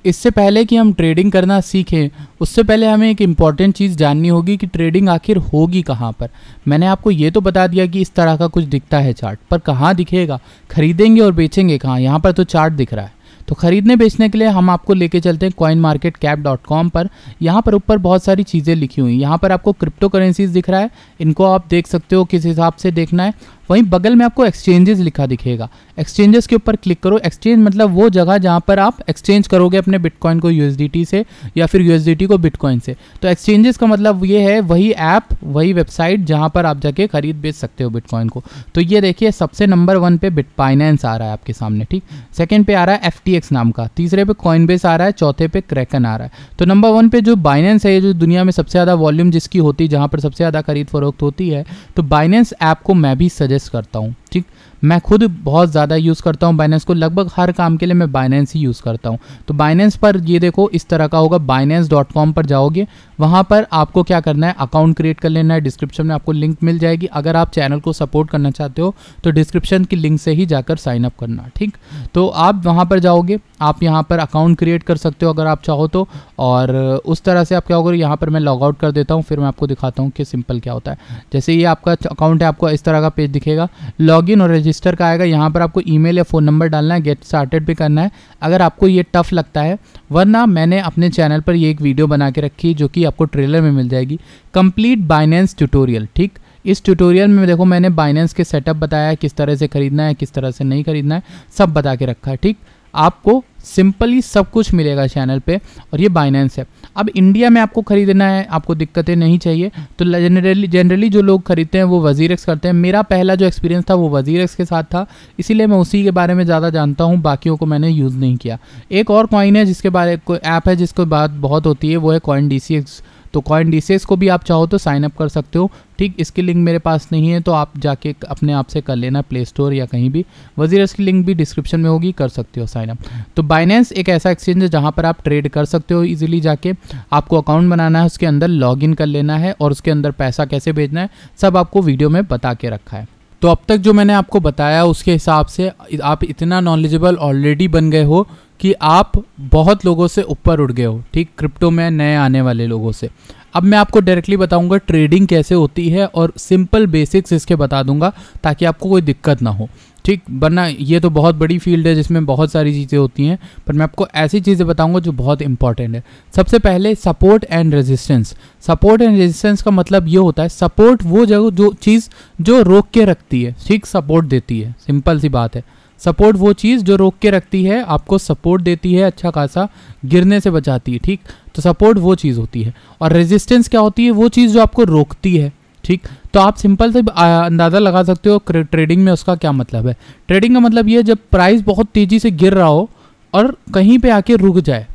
इससे पहले कि हम ट्रेडिंग करना सीखें, उससे पहले हमें एक इम्पॉर्टेंट चीज़ जाननी होगी कि ट्रेडिंग आखिर होगी कहाँ पर। मैंने आपको ये तो बता दिया कि इस तरह का कुछ दिखता है चार्ट, पर कहाँ दिखेगा, खरीदेंगे और बेचेंगे कहाँ। यहाँ पर तो चार्ट दिख रहा है, तो खरीदने बेचने के लिए हम आपको लेके चलते हैं CoinMarketCap.com पर। यहाँ पर ऊपर बहुत सारी चीज़ें लिखी हुई हैं। यहाँ पर आपको क्रिप्टो करेंसीज़ दिख रहा है, इनको आप देख सकते हो किस हिसाब से देखना है। वहीं बगल में आपको एक्सचेंजेस लिखा दिखेगा, एक्सचेंजेस के ऊपर क्लिक करो। एक्सचेंज मतलब वो जगह जहाँ पर आप एक्सचेंज करोगे अपने बिटकॉइन को USDT से या फिर USDT को बिटकॉइन से। तो एक्सचेंजेस का मतलब ये है वही ऐप, वही वेबसाइट जहाँ पर आप जाके खरीद बेच सकते हो बिटकॉइन को। तो ये देखिए, सबसे नंबर 1 पे बाइनेंस आ रहा है आपके सामने, ठीक। सेकेंड पे आ रहा है FTX नाम का, तीसरे पे कॉइनबेस आ रहा है, चौथे पे क्रैकन आ रहा है। तो नंबर 1 पे जो बाइनेंस है, जो दुनिया में सबसे ज़्यादा वॉल्यूम जिसकी होती है, जहाँ पर सबसे ज़्यादा खरीद फरोख्त होती है, तो बाइनेंस ऐप को मैं भी सजेस्ट करता हूँ, ठीक। मैं खुद बहुत ज़्यादा यूज़ करता हूँ बाइनेंस को, लगभग हर काम के लिए मैं बाइनेंस ही यूज़ करता हूँ। तो बाइनेंस पर ये देखो इस तरह का होगा, binance.com पर जाओगे, वहाँ पर आपको क्या करना है, अकाउंट क्रिएट कर लेना है। डिस्क्रिप्शन में आपको लिंक मिल जाएगी, अगर आप चैनल को सपोर्ट करना चाहते हो तो डिस्क्रिप्शन की लिंक से ही जाकर साइन अप करना, ठीक। तो आप वहाँ पर जाओगे, आप यहाँ पर अकाउंट क्रिएट कर सकते हो अगर आप चाहो तो, और उस तरह से आप क्या होगा, यहाँ पर मैं लॉग आउट कर देता हूँ, फिर मैं आपको दिखाता हूँ कि सिंपल क्या होता है। जैसे ये आपका अकाउंट है, आपको इस तरह का पेज दिखेगा, लॉगिन और रजिस्टर का आएगा। यहाँ पर आपको ईमेल या फ़ोन नंबर डालना है, गेट स्टार्टेड भी करना है अगर आपको ये टफ लगता है, वरना मैंने अपने चैनल पर ये एक वीडियो बना के रखी जो कि आपको ट्रेलर में मिल जाएगी, कंप्लीट बाइनेंस ट्यूटोरियल, ठीक। इस ट्यूटोरियल में देखो मैंने बाइनेंस के सेटअप बताया है, किस तरह से खरीदना है, किस तरह से नहीं खरीदना है, सब बता के रखा है, ठीक। आपको सिंपली सब कुछ मिलेगा चैनल पे, और ये बाइनेंस है। अब इंडिया में आपको खरीदना है, आपको दिक्कतें नहीं चाहिए, तो जनरली जो लोग खरीदते हैं वो WazirX करते हैं। मेरा पहला जो एक्सपीरियंस था वो WazirX के साथ था, इसीलिए मैं उसी के बारे में ज़्यादा जानता हूँ, बाकियों को मैंने यूज़ नहीं किया। एक और कॉइन है जिसके बारे में, ऐप है जिसको बात बहुत होती है, वो है CoinDCX। तो CoinDCX को भी आप चाहो तो साइन अप कर सकते हो, ठीक। इसकी लिंक मेरे पास नहीं है तो आप जाके अपने आप से कर लेना, प्ले स्टोर या कहीं भी। WazirX की लिंक भी डिस्क्रिप्शन में होगी, कर सकते हो साइन अप। तो बाइनेंस एक ऐसा एक्सचेंज है जहां पर आप ट्रेड कर सकते हो इजीली जाके। आपको अकाउंट बनाना है, उसके अंदर लॉगिन कर लेना है, और उसके अंदर पैसा कैसे भेजना है सब आपको वीडियो में बता के रखा है। तो अब तक जो मैंने आपको बताया उसके हिसाब से आप इतना नॉलेजेबल ऑलरेडी बन गए हो कि आप बहुत लोगों से ऊपर उड़ गए हो, ठीक, क्रिप्टो में नए आने वाले लोगों से। अब मैं आपको डायरेक्टली बताऊंगा ट्रेडिंग कैसे होती है, और सिंपल बेसिक्स इसके बता दूंगा ताकि आपको कोई दिक्कत ना हो, ठीक। वरना ये तो बहुत बड़ी फील्ड है जिसमें बहुत सारी चीज़ें होती हैं, पर मैं आपको ऐसी चीज़ें बताऊंगा जो बहुत इंपॉर्टेंट है। सबसे पहले support and resistance. Support and resistance का मतलब ये होता है, सपोर्ट वो जगह जो चीज़ जो रोक के रखती है, ठीक, सपोर्ट देती है, सिंपल सी बात है। सपोर्ट वो चीज़ जो रोक के रखती है, आपको सपोर्ट देती है, अच्छा खासा गिरने से बचाती है, ठीक। तो सपोर्ट वो चीज़ होती है, और रेजिस्टेंस क्या होती है, वो चीज़ जो आपको रोकती है, ठीक। तो आप सिंपल से अंदाज़ा लगा सकते हो ट्रेडिंग में उसका क्या मतलब है। ट्रेडिंग का मतलब ये है जब प्राइस बहुत तेज़ी से गिर रहा हो और कहीं पे आके रुक जाए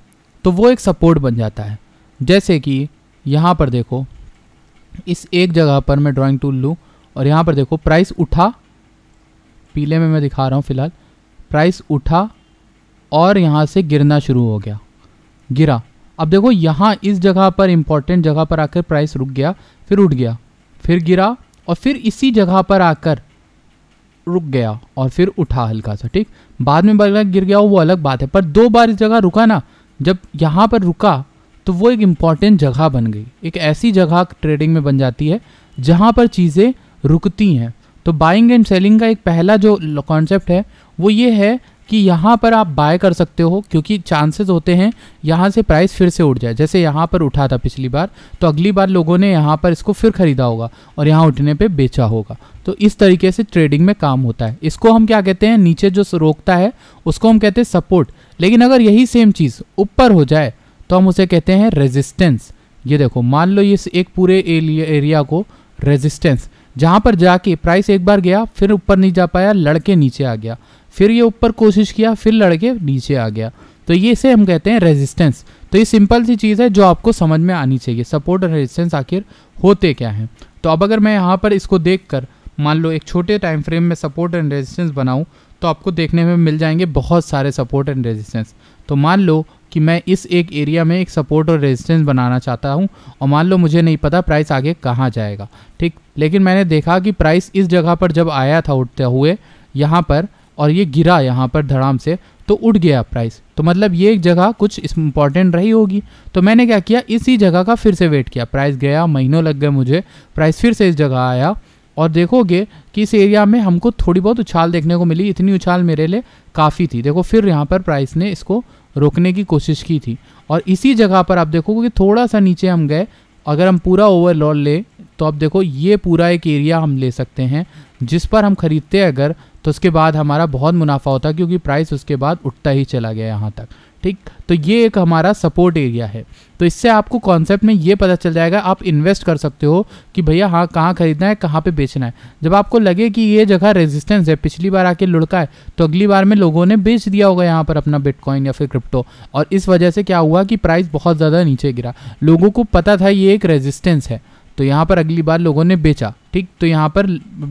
तो वो एक सपोर्ट बन जाता है। जैसे कि यहाँ पर देखो, इस एक जगह पर मैं ड्राइंग टूल लूँ और यहाँ पर देखो प्राइस उठा, पीले में मैं दिखा रहा हूँ फिलहाल, प्राइस उठा और यहाँ से गिरना शुरू हो गया, गिरा। अब देखो यहाँ इस जगह पर, इम्पॉर्टेंट जगह पर आकर प्राइस रुक गया, फिर उठ गया, फिर गिरा, और फिर इसी जगह पर आकर रुक गया और फिर उठा हल्का सा, ठीक। बाद में बगला गिर गया वो अलग बात है, पर 2 बार इस जगह रुका ना, जब यहाँ पर रुका तो वो एक इम्पॉर्टेंट जगह बन गई। एक ऐसी जगह ट्रेडिंग में बन जाती है जहाँ पर चीज़ें रुकती हैं। तो बाइंग एंड सेलिंग का एक पहला जो कॉन्सेप्ट है वो ये है कि यहाँ पर आप बाय कर सकते हो, क्योंकि चांसेस होते हैं यहाँ से प्राइस फिर से उठ जाए। जैसे यहाँ पर उठा था पिछली बार, तो अगली बार लोगों ने यहाँ पर इसको फिर ख़रीदा होगा और यहाँ उठने पे बेचा होगा। तो इस तरीके से ट्रेडिंग में काम होता है। इसको हम क्या कहते हैं, नीचे जो रोकता है उसको हम कहते हैं सपोर्ट, लेकिन अगर यही सेम चीज़ ऊपर हो जाए तो हम उसे कहते हैं रेजिस्टेंस। ये देखो, मान लो इस एक पूरे एरिया को रेजिस्टेंस, जहाँ पर जाके प्राइस एक बार गया, फिर ऊपर नहीं जा पाया, लड़के नीचे आ गया, फिर ये ऊपर कोशिश किया, फिर लड़के नीचे आ गया, तो ये से हम कहते हैं रेजिस्टेंस। तो ये सिंपल सी चीज़ है जो आपको समझ में आनी चाहिए, सपोर्ट और रेजिस्टेंस आखिर होते क्या हैं। तो अब अगर मैं यहाँ पर इसको देखकर मान लो एक छोटे टाइम फ्रेम में सपोर्ट एंड रेजिस्टेंस बनाऊँ तो आपको देखने में मिल जाएंगे बहुत सारे सपोर्ट एंड रेजिस्टेंस। तो मान लो कि मैं इस एक एरिया में एक सपोर्ट और रेजिस्टेंस बनाना चाहता हूं, और मान लो मुझे नहीं पता प्राइस आगे कहाँ जाएगा, ठीक। लेकिन मैंने देखा कि प्राइस इस जगह पर जब आया था उठते हुए, यहाँ पर और ये गिरा यहाँ पर धड़ाम से तो उड़ गया प्राइस। तो मतलब ये एक जगह कुछ इम्पॉर्टेंट रही होगी। तो मैंने क्या किया, इसी जगह का फिर से वेट किया। प्राइस गया, महीनों लग गए मुझे, प्राइस फिर से इस जगह आया और देखोगे कि इस एरिया में हमको थोड़ी बहुत उछाल देखने को मिली। इतनी उछाल मेरे लिए काफ़ी थी। देखो फिर यहाँ पर प्राइस ने इसको रोकने की कोशिश की थी और इसी जगह पर आप देखोगे कि थोड़ा सा नीचे हम गए। अगर हम पूरा ओवरऑल ले तो आप देखो ये पूरा एक एरिया हम ले सकते हैं जिस पर हम ख़रीदते अगर तो उसके बाद हमारा बहुत मुनाफा होता, क्योंकि प्राइस उसके बाद उठता ही चला गया यहाँ तक। ठीक, तो ये एक हमारा सपोर्ट एरिया है। तो इससे आपको कॉन्सेप्ट में ये पता चल जाएगा, आप इन्वेस्ट कर सकते हो कि भैया हाँ कहाँ खरीदना है, कहाँ पे बेचना है। जब आपको लगे कि ये जगह रेजिस्टेंस है, पिछली बार आके लुढ़का है, तो अगली बार में लोगों ने बेच दिया होगा यहाँ पर अपना बिटकॉइन या फिर क्रिप्टो, और इस वजह से क्या हुआ कि प्राइस बहुत ज़्यादा नीचे गिरा। लोगों को पता था ये एक रेजिस्टेंस है, तो यहाँ पर अगली बार लोगों ने बेचा। ठीक, तो यहाँ पर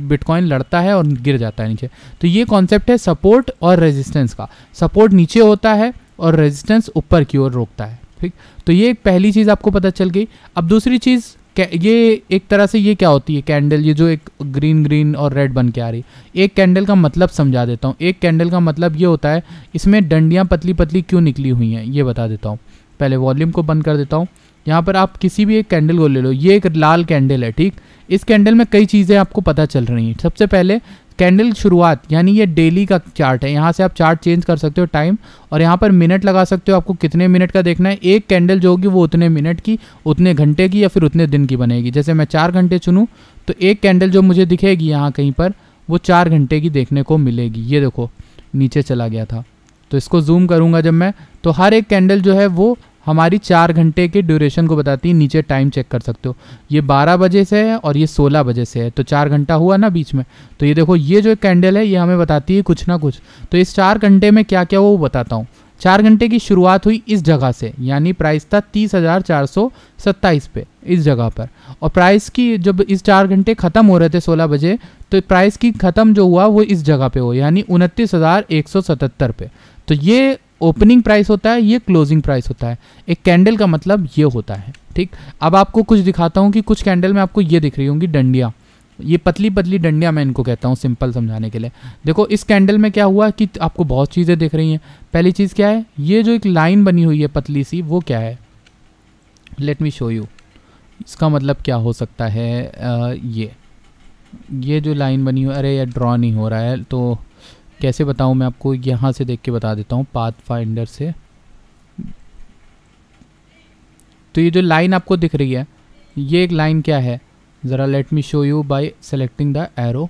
बिटकॉइन लड़ता है और गिर जाता है नीचे। तो ये कॉन्सेप्ट है सपोर्ट और रेजिस्टेंस का। सपोर्ट नीचे होता है और रेजिस्टेंस ऊपर की ओर रोकता है। ठीक, तो ये एक पहली चीज़ आपको पता चल गई। अब दूसरी चीज़, ये एक तरह से ये क्या होती है कैंडल, ये जो एक ग्रीन और रेड बन के आ रही। एक कैंडल का मतलब समझा देता हूँ। एक कैंडल का मतलब ये होता है, इसमें डंडियाँ पतली पतली क्यों निकली हुई हैं ये बता देता हूँ। पहले वॉल्यूम को बंद कर देता हूँ। यहाँ पर आप किसी भी एक कैंडल को ले लो, ये एक लाल कैंडल है। ठीक, इस कैंडल में कई चीज़ें आपको पता चल रही हैं। सबसे पहले कैंडल शुरुआत, यानी ये डेली का चार्ट है। यहाँ से आप चार्ट चेंज कर सकते हो टाइम, और यहाँ पर मिनट लगा सकते हो आपको कितने मिनट का देखना है। एक कैंडल जो होगी वो उतने मिनट की, उतने घंटे की या फिर उतने दिन की बनेगी। जैसे मैं 4 घंटे चुनूँ तो एक कैंडल जो मुझे दिखेगी यहाँ कहीं पर, वो 4 घंटे की देखने को मिलेगी। ये देखो नीचे चला गया था, तो इसको जूम करूँगा जब मैं, तो हर एक कैंडल जो है वो हमारी 4 घंटे के ड्यूरेशन को बताती है। नीचे टाइम चेक कर सकते हो, ये 12 बजे से है और ये 16 बजे से है, तो 4 घंटा हुआ ना बीच में। तो ये देखो ये जो कैंडल है ये हमें बताती है कुछ ना कुछ। तो इस 4 घंटे में क्या क्या हुआ वो बताता हूँ। 4 घंटे की शुरुआत हुई इस जगह से, यानी प्राइस था 30,427 पे इस जगह पर, और प्राइस की जब इस 4 घंटे ख़त्म हो रहे थे 16 बजे, तो प्राइस की ख़त्म जो हुआ वो इस जगह पे हो, यानी 29,177 पे। तो ये ओपनिंग प्राइस होता है, ये क्लोजिंग प्राइस होता है। एक कैंडल का मतलब ये होता है। ठीक, अब आपको कुछ दिखाता हूँ कि कुछ कैंडल में आपको ये दिख रही होंगी डंडियाँ, ये पतली पतली डंडियाँ मैं इनको कहता हूँ सिंपल समझाने के लिए। देखो इस कैंडल में क्या हुआ कि आपको बहुत चीज़ें दिख रही हैं। पहली चीज़ क्या है, ये जो एक लाइन बनी हुई है पतली सी, वो क्या है, लेट मी शो यू। इसका मतलब क्या हो सकता है, ये जो लाइन बनी हुई, अरे ये ड्रॉ नहीं हो रहा है तो कैसे बताऊँ मैं आपको, यहाँ से देख के बता देता हूँ पाथ फाइंडर से। तो ये जो लाइन आपको दिख रही है, ये एक लाइन क्या है, ज़रा let me show you by selecting the arrow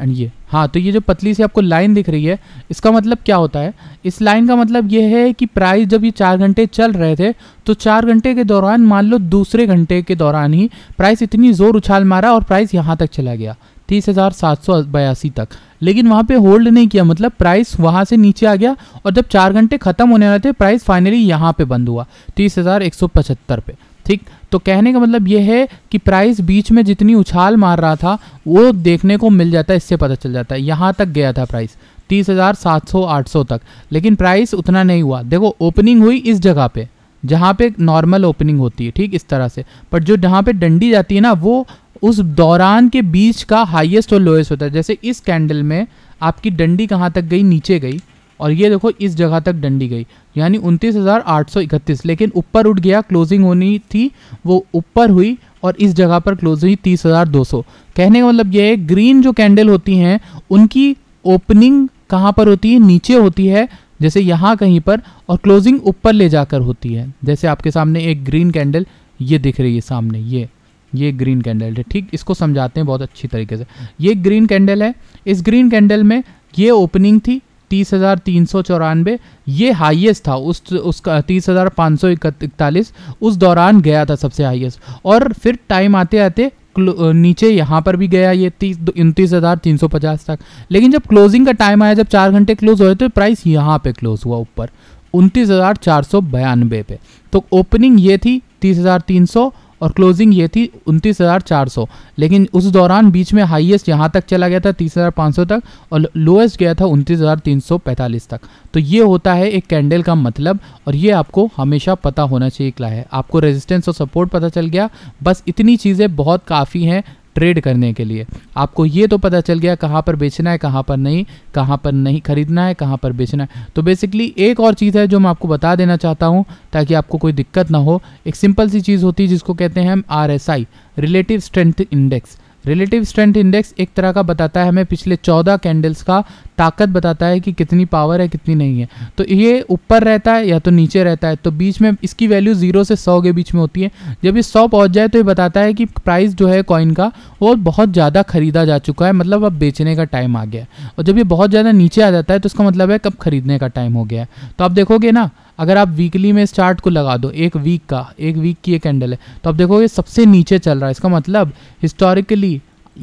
and ये, हाँ तो ये जो पतली सी आपको लाइन दिख रही है, इसका मतलब क्या होता है, इस लाइन का मतलब ये है कि प्राइस जब ये 4 घंटे चल रहे थे तो 4 घंटे के दौरान, मान लो दूसरे घंटे के दौरान ही प्राइस इतनी ज़ोर उछाल मारा और प्राइस यहाँ तक चला गया 30,782 तक, लेकिन वहाँ पे होल्ड नहीं किया, मतलब प्राइस वहाँ से नीचे आ गया और जब 4 घंटे ख़त्म होने वाले थे प्राइस फाइनली यहाँ पे बंद हुआ 30,175 पे। ठीक, तो कहने का मतलब यह है कि प्राइस बीच में जितनी उछाल मार रहा था वो देखने को मिल जाता है, इससे पता चल जाता है। यहाँ तक गया था प्राइस 30,700-800 तक, लेकिन प्राइस उतना नहीं हुआ। देखो ओपनिंग हुई इस जगह पर जहाँ पर नॉर्मल ओपनिंग होती है, ठीक इस तरह से, पर जो जहाँ पर डंडी जाती है ना वो उस दौरान के बीच का हाईएस्ट और लोएस्ट होता है। जैसे इस कैंडल में आपकी डंडी कहाँ तक गई, नीचे गई, और ये देखो इस जगह तक डंडी गई, यानी 29,831, लेकिन ऊपर उठ गया, क्लोजिंग होनी थी वो ऊपर हुई और इस जगह पर क्लोज हुई 30,200। कहने का मतलब ये है ग्रीन जो कैंडल होती हैं उनकी ओपनिंग कहाँ पर होती है, नीचे होती है, जैसे यहाँ कहीं पर, और क्लोजिंग ऊपर ले जाकर होती है। जैसे आपके सामने एक ग्रीन कैंडल ये दिख रही है सामने, ये ग्रीन कैंडल है। ठीक, इसको समझाते हैं बहुत अच्छी तरीके से। ये ग्रीन कैंडल है, इस ग्रीन कैंडल में ये ओपनिंग थी 30,394, ये हाईएस्ट था उसका 30,541, उस दौरान गया था सबसे हाईएस्ट, और फिर टाइम आते आते नीचे यहाँ पर भी गया ये 29,350 तक, लेकिन जब क्लोजिंग का टाइम आया, जब 4 घंटे क्लोज हो रहे थे, प्राइस यहाँ पे क्लोज हुआ ऊपर 29,492 पे। तो ओपनिंग ये थी 30,300 और क्लोजिंग ये थी 29,400, लेकिन उस दौरान बीच में हाईएस्ट यहाँ तक चला गया था 30,500 तक और लोएस्ट गया था 29,345 तक। तो ये होता है एक कैंडल का मतलब, और ये आपको हमेशा पता होना चाहिए क्या है। आपको रेजिस्टेंस और सपोर्ट पता चल गया, बस इतनी चीज़ें बहुत काफ़ी हैं ट्रेड करने के लिए। आपको ये तो पता चल गया कहाँ पर बेचना है, कहाँ पर नहीं खरीदना है, कहाँ पर बेचना है। तो बेसिकली एक और चीज़ है जो मैं आपको बता देना चाहता हूँ ताकि आपको कोई दिक्कत ना हो। एक सिंपल सी चीज़ होती है जिसको कहते हैं हम RSI, relative strength index. Relative strength index एक तरह का बताता है हमें पिछले 14 कैंडल्स का ताकत बताता है कि कितनी पावर है कितनी नहीं है। तो ये ऊपर रहता है या तो नीचे रहता है, तो बीच में इसकी वैल्यू 0 से 100 के बीच में होती है। जब ये 100 पहुंच जाए तो ये बताता है कि प्राइस जो है कॉइन का वो बहुत ज़्यादा खरीदा जा चुका है, मतलब अब बेचने का टाइम आ गया है। और जब ये बहुत ज़्यादा नीचे आ जाता है तो इसका मतलब है कब खरीदने का टाइम हो गया है। तो आप देखोगे ना, अगर आप वीकली में इस चार्ट को लगा दो, एक वीक की ये कैंडल है, तो आप देखोगे सबसे नीचे चल रहा है। इसका मतलब हिस्टोरिकली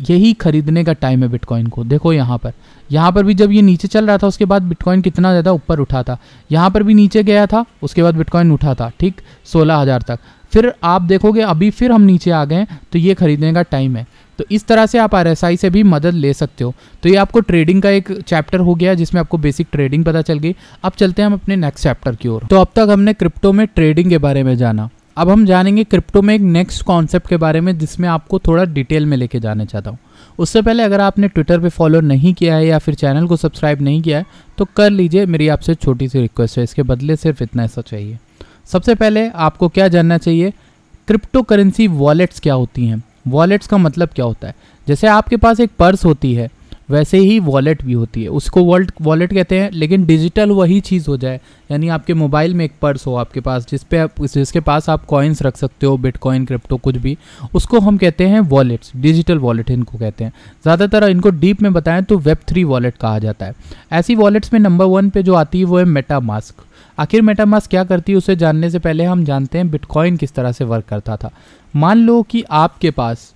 यही खरीदने का टाइम है बिटकॉइन को। देखो यहाँ पर भी जब ये नीचे चल रहा था उसके बाद बिटकॉइन कितना ज़्यादा ऊपर उठा था, यहाँ पर भी नीचे गया था उसके बाद बिटकॉइन उठा था ठीक 16,000 तक। फिर आप देखोगे अभी फिर हम नीचे आ गए, तो ये खरीदने का टाइम है। तो इस तरह से आप RSI से भी मदद ले सकते हो। तो ये आपको ट्रेडिंग का एक चैप्टर हो गया जिसमें आपको बेसिक ट्रेडिंग पता चल गई। अब चलते हैं हम अपने नेक्स्ट चैप्टर की ओर। तो अब तक हमने क्रिप्टो में ट्रेडिंग के बारे में जाना, अब हम जानेंगे क्रिप्टो में एक नेक्स्ट कॉन्सेप्ट के बारे में जिसमें आपको थोड़ा डिटेल में लेके जाना चाहता हूँ। उससे पहले अगर आपने ट्विटर पे फॉलो नहीं किया है या फिर चैनल को सब्सक्राइब नहीं किया है तो कर लीजिए, मेरी आपसे छोटी सी रिक्वेस्ट है, इसके बदले सिर्फ इतना ऐसा चाहिए। सबसे पहले आपको क्या जानना चाहिए, क्रिप्टो करेंसी वॉलेट्स क्या होती हैं। वॉलेट्स का मतलब क्या होता है, जैसे आपके पास एक पर्स होती है वैसे ही वॉलेट भी होती है, उसको वॉलेट कहते हैं। लेकिन डिजिटल वही चीज़ हो जाए, यानी आपके मोबाइल में एक पर्स हो आपके पास जिसके पास आप कॉइन्स रख सकते हो, बिटकॉइन क्रिप्टो कुछ भी, उसको हम कहते हैं वॉलेट्स, डिजिटल वॉलेट इनको कहते हैं। ज़्यादातर इनको डीप में बताएं तो Web3 वॉलेट कहा जाता है। ऐसी वॉलेट्स में नंबर 1 पे जो आती है वो है मेटामास्क। आखिर मेटामास्क क्या करती है उसे जानने से पहले हम जानते हैं बिटकॉइन किस तरह से वर्क करता था। मान लो कि आपके पास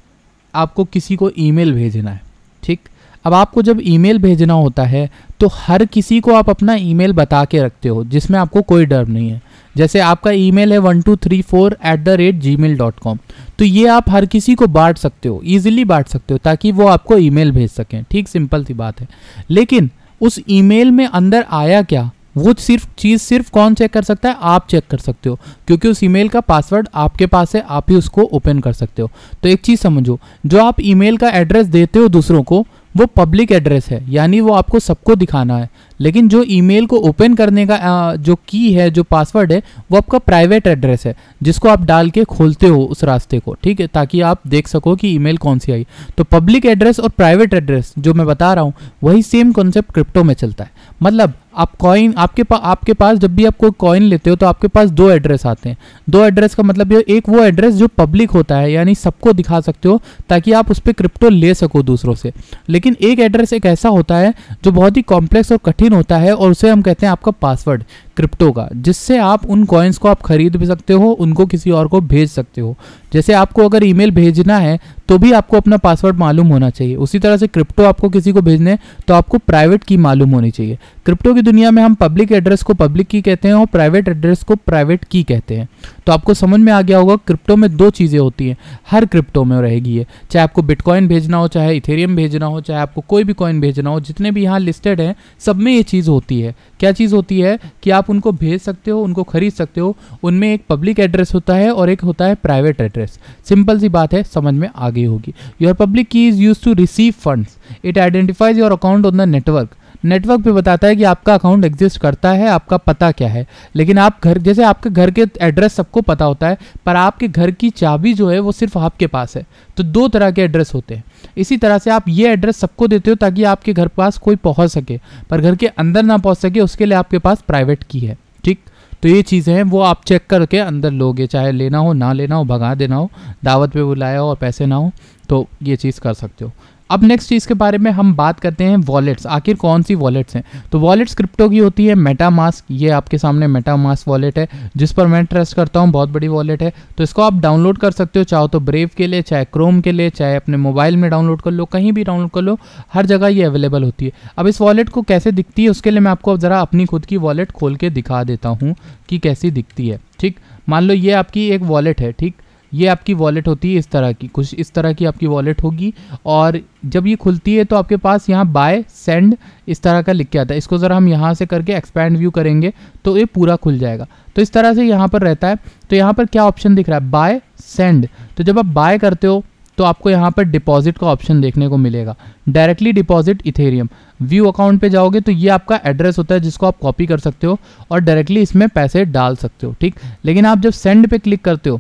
आपको किसी को ईमेल भेजना है ठीक। अब आपको जब ईमेल भेजना होता है तो हर किसी को आप अपना ईमेल बता के रखते हो जिसमें आपको कोई डर नहीं है। जैसे आपका ईमेल है 1234@gmail.com, तो ये आप हर किसी को बांट सकते हो, ईजिली बांट सकते हो ताकि वो आपको ईमेल भेज सकें ठीक, सिंपल सी बात है। लेकिन उस ईमेल में अंदर आया क्या वो सिर्फ कौन चेक कर सकता है, आप चेक कर सकते हो, क्योंकि उस ईमेल का पासवर्ड आपके पास है, आप ही उसको ओपन कर सकते हो। तो एक चीज़ समझो, जो आप ईमेल का एड्रेस देते हो दूसरों को वो पब्लिक एड्रेस है, यानी वो आपको सबको दिखाना है। लेकिन जो ईमेल को ओपन करने का जो की है, जो पासवर्ड है, वो आपका प्राइवेट एड्रेस है जिसको आप डाल के खोलते हो उस रास्ते को ठीक है, ताकि आप देख सको कि ईमेल कौन सी आई। तो पब्लिक एड्रेस और प्राइवेट एड्रेस जो मैं बता रहा हूँ वही सेम कॉन्सेप्ट क्रिप्टो में चलता है। मतलब आप कॉइन आपके पास जब भी आप कोई कॉइन लेते हो तो आपके पास 2 एड्रेस आते हैं। 2 एड्रेस का मतलब ये, एक वो एड्रेस जो पब्लिक होता है यानी सबको दिखा सकते हो ताकि आप उस पर क्रिप्टो ले सको दूसरों से। लेकिन एक एड्रेस एक ऐसा होता है जो बहुत ही कॉम्प्लेक्स और कठिन होता है और उसे हम कहते हैं आपका पासवर्ड क्रिप्टो का, जिससे आप उन कॉइन्स को आप खरीद भी सकते हो, उनको किसी और को भेज सकते हो। जैसे आपको अगर ईमेल भेजना है तो भी आपको अपना पासवर्ड मालूम होना चाहिए, उसी तरह से क्रिप्टो आपको किसी को भेजने हैं तो आपको प्राइवेट की मालूम होनी चाहिए। क्रिप्टो की दुनिया में हम पब्लिक एड्रेस को पब्लिक की कहते हैं और प्राइवेट एड्रेस को प्राइवेट की कहते हैं। तो आपको समझ में आ गया होगा क्रिप्टो में 2 चीज़ें होती हैं, हर क्रिप्टो में रहेगी ये, चाहे आपको बिटकॉइन भेजना हो, चाहे इथेरियम भेजना हो, चाहे आपको कोई भी कॉइन भेजना हो, जितने भी यहाँ लिस्टेड हैं सब में ये चीज़ होती है। क्या चीज़ होती है कि आप उनको भेज सकते हो, उनको खरीद सकते हो, उनमें एक पब्लिक एड्रेस होता है और एक होता है प्राइवेट एड्रेस। सिंपल सी बात है, समझ में आ गई होगी। Your public key is use to receive funds, it identifies your account on the network. Network पे बताता है कि आपका अकाउंट एग्जिस्ट करता है, आपका पता क्या है। लेकिन आप घर, जैसे आपके घर के एड्रेस सबको पता होता है पर आपके घर की चाबी जो है वो सिर्फ आपके पास है। तो 2 तरह के एड्रेस होते हैं। इसी तरह से आप ये एड्रेस सबको देते हो ताकि आपके घर पास कोई पहुंच सके पर घर के अंदर ना पहुँच सके, उसके लिए आपके पास प्राइवेट की है ठीक। तो ये चीज़ें हैं वो आप चेक करके अंदर लोगे, चाहे लेना हो ना लेना हो, भगा देना हो, दावत पे बुलाया हो और पैसे ना हो, तो ये चीज़ कर सकते हो। अब नेक्स्ट चीज़ के बारे में हम बात करते हैं वॉलेट्स, आखिर कौन सी वॉलेट्स हैं। तो वॉलेट्स क्रिप्टो की होती है मेटामास्क, ये आपके सामने मेटामास्क वॉलेट है जिस पर मैं ट्रस्ट करता हूँ, बहुत बड़ी वॉलेट है। तो इसको आप डाउनलोड कर सकते हो, चाहो तो ब्रेव के लिए, चाहे क्रोम के लिए, चाहे अपने मोबाइल में डाउनलोड कर लो, कहीं भी डाउनलोड कर लो, हर जगह ये अवेलेबल होती है। अब इस वॉलेट को कैसे दिखती है उसके लिए मैं आपको ज़रा अपनी खुद की वॉलेट खोल के दिखा देता हूँ कि कैसी दिखती है ठीक। मान लो ये आपकी एक वॉलेट है ठीक, ये आपकी वॉलेट होती है इस तरह की, कुछ इस तरह की आपकी वॉलेट होगी और जब ये खुलती है तो आपके पास यहाँ बाय सेंड इस तरह का लिख के आता है। इसको ज़रा हम यहाँ से करके एक्सपैंड व्यू करेंगे तो ये पूरा खुल जाएगा। तो इस तरह से यहाँ पर रहता है। तो यहाँ पर क्या ऑप्शन दिख रहा है, बाय सेंड। तो जब आप बाय करते हो तो आपको यहाँ पर डिपॉजिट का ऑप्शन देखने को मिलेगा, directly deposit Ethereum. View account पे जाओगे तो ये आपका एड्रेस होता है जिसको आप कॉपी कर सकते हो और डायरेक्टली इसमें पैसे डाल सकते हो, ठीक। लेकिन आप जब सेंड पे क्लिक करते हो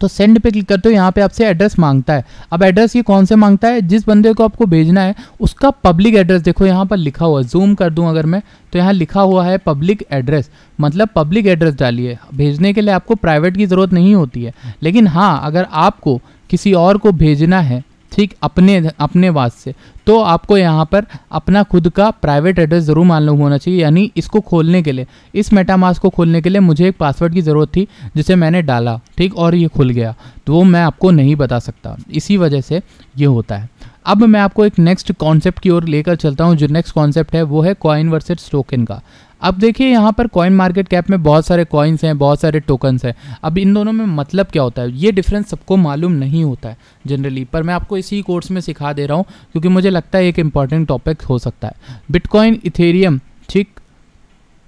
तो सेंड पे क्लिक करते हो, यहाँ पे आपसे एड्रेस मांगता है। अब एड्रेस ये कौन से मांगता है, जिस बंदे को आपको भेजना है उसका पब्लिक एड्रेस। देखो यहाँ पर लिखा हुआ, जूम कर दूँ अगर मैं तो यहाँ लिखा हुआ है पब्लिक एड्रेस, मतलब पब्लिक एड्रेस डालिए। भेजने के लिए आपको प्राइवेट की ज़रूरत नहीं होती है, लेकिन हाँ अगर आपको किसी और को भेजना है, ठीक, अपने वास्ते से, तो आपको यहाँ पर अपना खुद का प्राइवेट एड्रेस ज़रूर मालूम होना चाहिए। यानी इसको खोलने के लिए, इस मेटामास्क को खोलने के लिए मुझे एक पासवर्ड की ज़रूरत थी जिसे मैंने डाला, ठीक, और ये खुल गया, तो वो मैं आपको नहीं बता सकता, इसी वजह से ये होता है। अब मैं आपको एक नेक्स्ट कॉन्सेप्ट की ओर लेकर चलता हूँ। जो नेक्स्ट कॉन्सेप्ट है वो है कॉइन वर्सेस टोकन का। अब देखिए यहाँ पर कॉइन मार्केट कैप में बहुत सारे कॉइन्स हैं, बहुत सारे टोकन्स हैं। अब इन दोनों में मतलब क्या होता है, ये डिफरेंस सबको मालूम नहीं होता है जनरली, पर मैं आपको इसी कोर्स में सिखा दे रहा हूँ क्योंकि मुझे लगता है एक इम्पॉर्टेंट टॉपिक हो सकता है। बिटकॉइन, इथेरियम, ठीक,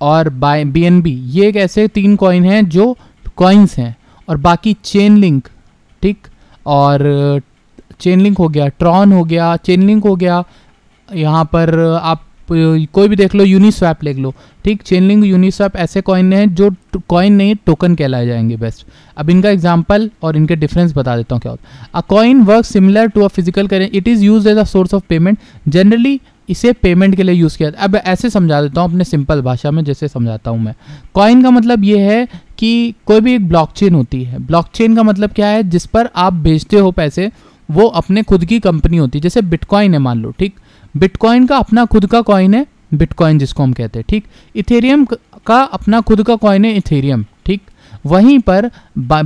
और बीएनबी, ये एक ऐसे तीन कॉइन हैं जो कॉइन्स हैं, और बाकी चेन लिंक, ठीक, और चेन लिंक हो गया, ट्रॉन हो गया, चेन लिंक हो गया, यहाँ पर आप कोई भी देख लो, यूनिस्वैप ले लो, ठीक। चेनलिंक, यूनिस्वैप ऐसे कॉइन हैं जो कॉइन नहीं टोकन कहलाए जाएंगे बेस्ट। अब इनका एग्जांपल और इनके डिफरेंस बता देता हूँ क्या होता है। A coin work similar to a physical currency, it is used as a source of payment. Generally इसे पेमेंट के लिए यूज़ किया जाता है। अब ऐसे समझा देता हूँ अपने सिंपल भाषा में, जैसे समझाता हूँ मैं। कॉइन का मतलब ये है कि कोई भी एक ब्लॉकचेन होती है। ब्लॉकचेन का मतलब क्या है, जिस पर आप भेजते हो पैसे वो अपने खुद की कंपनी होती है। जैसे बिटकॉइन है मान लो, ठीक, बिटकॉइन का अपना खुद का कॉइन है, बिटकॉइन जिसको हम कहते हैं, ठीक। इथेरियम का अपना खुद का कॉइन है, इथेरियम, ठीक। वहीं पर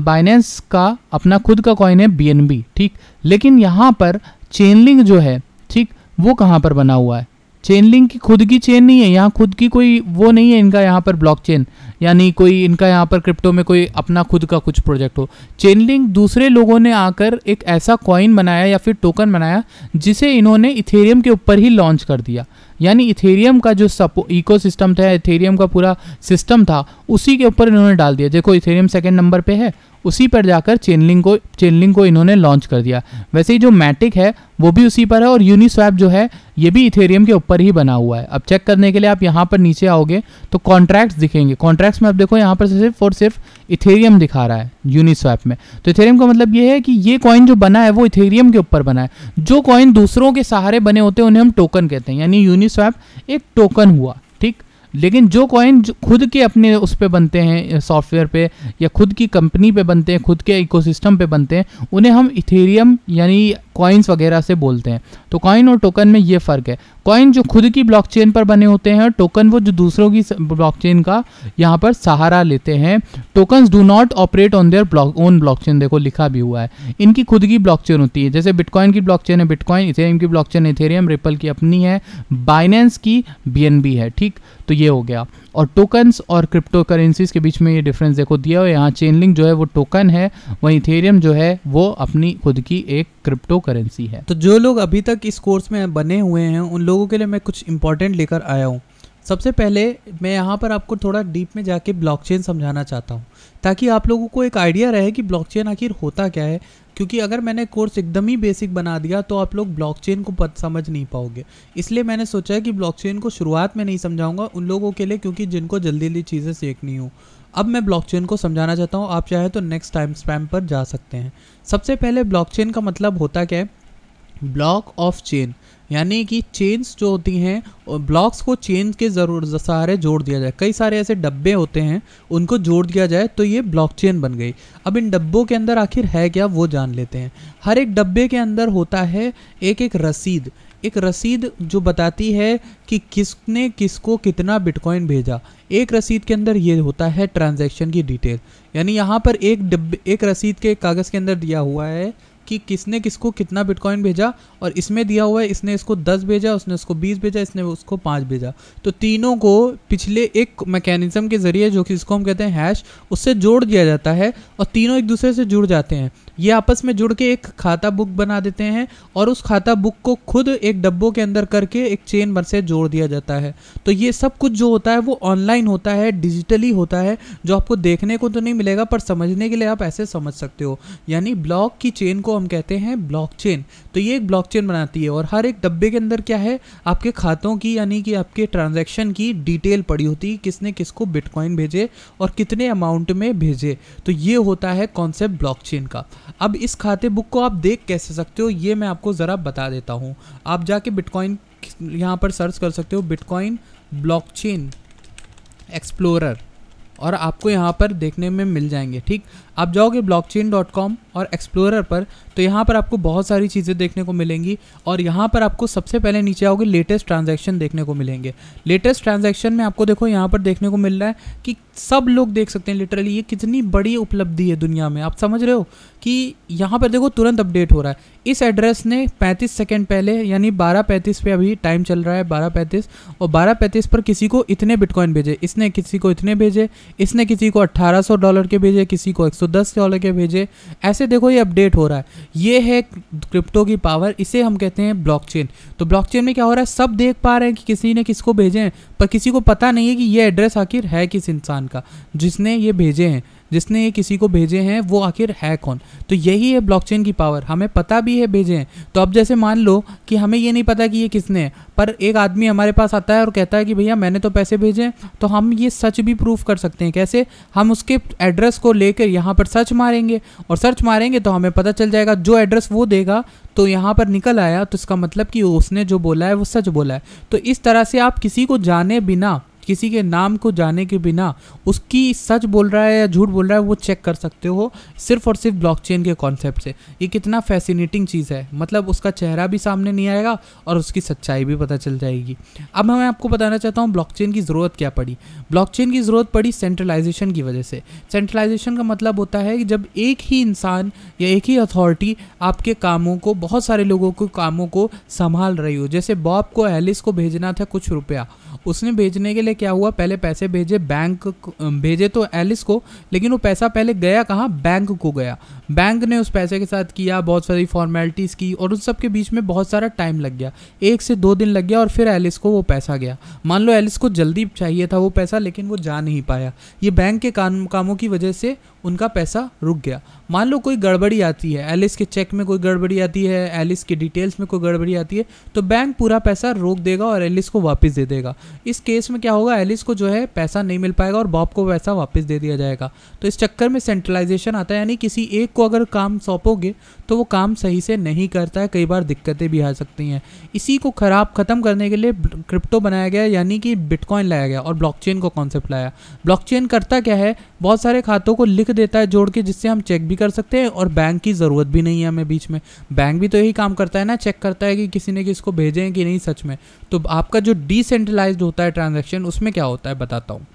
बाइनेंस का अपना खुद का कॉइन है, बीएनबी, ठीक। लेकिन यहाँ पर चेनलिंक जो है, ठीक, वो कहाँ पर बना हुआ है, चेनलिंक की खुद की चेन नहीं है, यहाँ खुद की कोई वो नहीं है इनका, यहाँ पर ब्लॉकचेन यानी कोई इनका यहाँ पर क्रिप्टो में कोई अपना खुद का कुछ प्रोजेक्ट हो। चेनलिंक दूसरे लोगों ने आकर एक ऐसा कॉइन बनाया या फिर टोकन बनाया जिसे इन्होंने इथेरियम के ऊपर ही लॉन्च कर दिया। यानी इथेरियम का जो इकोसिस्टम था, इथेरियम का पूरा सिस्टम था, उसी के ऊपर इन्होंने डाल दिया। देखो इथेरियम सेकंड नंबर पे है, उसी पर जाकर चेनलिंक को इन्होंने लॉन्च कर दिया। वैसे ही जो मैटिक है वो भी उसी पर है, और यूनिस्वैप जो है ये भी इथेरियम के ऊपर ही बना हुआ है। अब चेक करने के लिए आप यहाँ पर नीचे आओगे तो कॉन्ट्रैक्ट्स दिखेंगे। कॉन्ट्रैक्ट्स में आप देखो यहाँ पर सिर्फ और सिर्फ इथेरियम दिखा रहा है यूनिस्वैप में। तो इथेरियम का मतलब ये है कि ये कॉइन जो बना है वो इथेरियम के ऊपर बना है। जो कॉइन दूसरों के सहारे बने होते हैं उन्हें हम टोकन कहते हैं, यानी यूनिस्वैप एक टोकन हुआ, ठीक। लेकिन जो कॉइन खुद के अपने उस पे बनते हैं, सॉफ्टवेयर पे या खुद की कंपनी पे बनते हैं, खुद के इकोसिस्टम पे बनते हैं, उन्हें हम इथेरियम यानी कॉइन्स वगैरह से बोलते हैं। तो कॉइन और टोकन में ये फ़र्क है। कॉइन जो खुद की ब्लॉकचेन पर बने होते हैं, और टोकन वो जो दूसरों की ब्लॉकचेन का यहाँ पर सहारा लेते हैं। Tokens do not operate on their own blockchain, देखो लिखा भी हुआ है, इनकी खुद की ब्लॉकचेन होती है। जैसे बिटकॉइन की ब्लॉकचेन है बिटकॉइन, इथेरियम की ब्लॉकचेन इथेरियम, रिपल की अपनी है, बाइनेंस की बीएनबी है, ठीक। तो ये हो गया। और टोकन्स और क्रिप्टो करेंसीज के बीच में ये डिफरेंस देखो दिया हुआ है। यहाँ चेनलिंक जो है वो टोकन है, वहीं इथेरियम जो है वो अपनी खुद की एक क्रिप्टो करेंसी है। तो जो लोग अभी तक इस कोर्स में बने हुए हैं उन लोगों के लिए मैं कुछ इंपॉर्टेंट लेकर आया हूँ। सबसे पहले मैं यहाँ पर आपको थोड़ा डीप में जाके ब्लॉकचेन समझाना चाहता हूँ ताकि आप लोगों को एक आइडिया रहे कि ब्लॉकचेन आखिर होता क्या है, क्योंकि अगर मैंने कोर्स एकदम ही बेसिक बना दिया तो आप लोग ब्लॉकचेन को समझ नहीं पाओगे। इसलिए मैंने सोचा है कि ब्लॉकचेन को शुरुआत में नहीं समझाऊंगा उन लोगों के लिए क्योंकि जिनको जल्दी जल्दी चीज़ें सीखनी हो। अब मैं ब्लॉकचेन को समझाना चाहता हूँ, आप चाहे तो नेक्स्ट टाइम स्पैम पर जा सकते हैं। सबसे पहले ब्लॉकचेन का मतलब होता क्या है, ब्लॉक ऑफ चेन, यानी कि चेन्स जो होती हैं और ब्लॉक्स को चेन्स के सहारे जोड़ दिया जाए। कई सारे ऐसे डब्बे होते हैं उनको जोड़ दिया जाए तो ये ब्लॉकचेन बन गई। अब इन डब्बों के अंदर आखिर है क्या वो जान लेते हैं। हर एक डब्बे के अंदर होता है एक रसीद, एक रसीद जो बताती है कि किसने किसको कितना बिटकॉइन भेजा। एक रसीद के अंदर ये होता है ट्रांजैक्शन की डिटेल, यानी यहाँ पर एक रसीद के कागज़ के अंदर दिया हुआ है कि किसने किसको कितना बिटकॉइन भेजा, और इसमें दिया हुआ है इसने इसको 10 भेजा, उसने उसको 20 भेजा, इसने उसको 5 भेजा। तो तीनों को पिछले एक मैकेनिज़्म के ज़रिए जो कि इसको हम कहते हैं हैश, उससे जोड़ दिया जाता है और तीनों एक दूसरे से जुड़ जाते हैं। ये आपस में जुड़ के एक खाता बुक बना देते हैं और उस खाता बुक को खुद एक डब्बों के अंदर करके एक चेन भर से जोड़ दिया जाता है। तो ये सब कुछ जो होता है वो ऑनलाइन होता है, डिजिटली होता है, जो आपको देखने को तो नहीं मिलेगा पर समझने के लिए आप ऐसे समझ सकते हो। यानी ब्लॉक की चेन को को हम कहते हैं ब्लॉकचेन। तो ये एक ब्लॉकचेन बनाती है और हर एक डब्बे के अंदर क्या है, आपके खातों की यानी कि आपके ट्रांजैक्शन की डिटेल पड़ी होती है, किसने किसको बिटकॉइन भेजे और कितने अमाउंट में भेजे। तो ये होता है कॉन्सेप्ट ब्लॉकचेन का। अब इस खाते बुक को आप देख कैसे सकते हो ये मैं आपको ज़रा बता देता हूँ। आप जाके बिटकॉइन यहाँ पर सर्च कर सकते हो, बिटकॉइन ब्लॉकचेन एक्सप्लोरर, और आपको यहाँ पर देखने में मिल जाएंगे। ठीक, आप जाओगे blockchain.com और एक्सप्लोरर पर, तो यहाँ पर आपको बहुत सारी चीज़ें देखने को मिलेंगी। और यहाँ पर आपको सबसे पहले नीचे आओगे लेटेस्ट ट्रांजैक्शन देखने को मिलेंगे। लेटेस्ट ट्रांजैक्शन में आपको देखो यहाँ पर देखने को मिल रहा है कि सब लोग देख सकते हैं लिटरली। ये कितनी बड़ी उपलब्धि है दुनिया में, आप समझ रहे हो कि यहाँ पर देखो तुरंत अपडेट हो रहा है। इस एड्रेस ने 35 सेकेंड पहले यानी 12:35 पे अभी टाइम चल रहा है, 12:35, और 12:35 पर किसी को इतने बिटकॉइन भेजे, इसने किसी को इतने भेजे, इसने किसी को $1800 के भेजे, किसी को $110 के भेजे। ऐसे देखो ये अपडेट हो रहा है। ये है क्रिप्टो की पावर, इसे हम कहते हैं ब्लॉकचेन। तो ब्लॉकचेन में क्या हो रहा है, सब देख पा रहे हैं कि किसी ने किसको भेजे हैं, पर किसी को पता नहीं है कि ये एड्रेस आखिर है किस इंसान का जिसने ये भेजे हैं, जिसने ये किसी को भेजे हैं वो आखिर है कौन। तो यही है ब्लॉकचेन की पावर, हमें पता भी है भेजे हैं। तो अब जैसे मान लो कि हमें ये नहीं पता कि ये किसने है, पर एक आदमी हमारे पास आता है और कहता है कि भैया मैंने तो पैसे भेजे हैं, तो हम ये सच भी प्रूफ कर सकते हैं। कैसे, हम उसके एड्रेस को लेकर यहाँ पर सर्च मारेंगे, और सर्च मारेंगे तो हमें पता चल जाएगा जो एड्रेस वो देगा तो यहाँ पर निकल आया, तो इसका मतलब कि उसने जो बोला है वो सच बोला है। तो इस तरह से आप किसी को जाने बिना, किसी के नाम को जाने के बिना उसकी सच बोल रहा है या झूठ बोल रहा है वो चेक कर सकते हो, सिर्फ और सिर्फ ब्लॉकचेन के कॉन्सेप्ट से। ये कितना फैसिनेटिंग चीज़ है, मतलब उसका चेहरा भी सामने नहीं आएगा और उसकी सच्चाई भी पता चल जाएगी। अब मैं आपको बताना चाहता हूँ ब्लॉकचेन की ज़रूरत क्या पड़ी। ब्लॉकचेन की ज़रूरत पड़ी सेंट्रलाइजेशन की वजह से। सेंट्रलाइजेशन का मतलब होता है कि जब एक ही इंसान या एक ही अथॉरिटी आपके कामों को, बहुत सारे लोगों के कामों को संभाल रही हो। जैसे बॉब को एलिस को भेजना था कुछ रुपया, उसने भेजने के लिए क्या हुआ, पहले पैसे भेजे, बैंक भेजे तो एलिस को, लेकिन वो पैसा पहले गया कहाँ, बैंक को गया। बैंक ने उस पैसे के साथ किया बहुत सारी फॉर्मेलिटीज़ की और उन सब के बीच में बहुत सारा टाइम लग गया, 1 से 2 दिन लग गया, और फिर एलिस को वो पैसा गया। मान लो एलिस को जल्दी चाहिए था वो पैसा, लेकिन वो जा नहीं पाया, ये बैंक के कामों की वजह से उनका पैसा रुक गया। मान लो कोई गड़बड़ी आती है, एलिस के चेक में कोई गड़बड़ी आती है, एलिस के डिटेल्स में कोई गड़बड़ी आती है, तो बैंक पूरा पैसा रोक देगा और एलिस को वापस दे देगा। इस केस में क्या होगा, एलिस को जो है पैसा नहीं मिल पाएगा और बॉब को पैसा वापस दे दिया जाएगा। तो इस चक्कर में सेंट्रलाइजेशन आता है, यानी किसी एक को अगर काम सौंपोगे तो वो काम सही से नहीं करता है, कई बार दिक्कतें भी आ सकती हैं। इसी को ख़त्म करने के लिए क्रिप्टो बनाया गया, यानी कि बिटकॉइन लाया गया और ब्लॉकचेन का कॉन्सेप्ट लाया। ब्लॉकचेन करता क्या है, बहुत सारे खातों को लिख देता है जोड़ के, जिससे हम चेक भी कर सकते हैं और बैंक की ज़रूरत भी नहीं है हमें बीच में। बैंक भी तो यही काम करता है ना, चेक करता है कि किसी ने किसको भेजे हैं कि नहीं सच में। तो आपका जो डिसेंट्रलाइज्ड होता है ट्रांजैक्शन, उसमें क्या होता है बताता हूँ।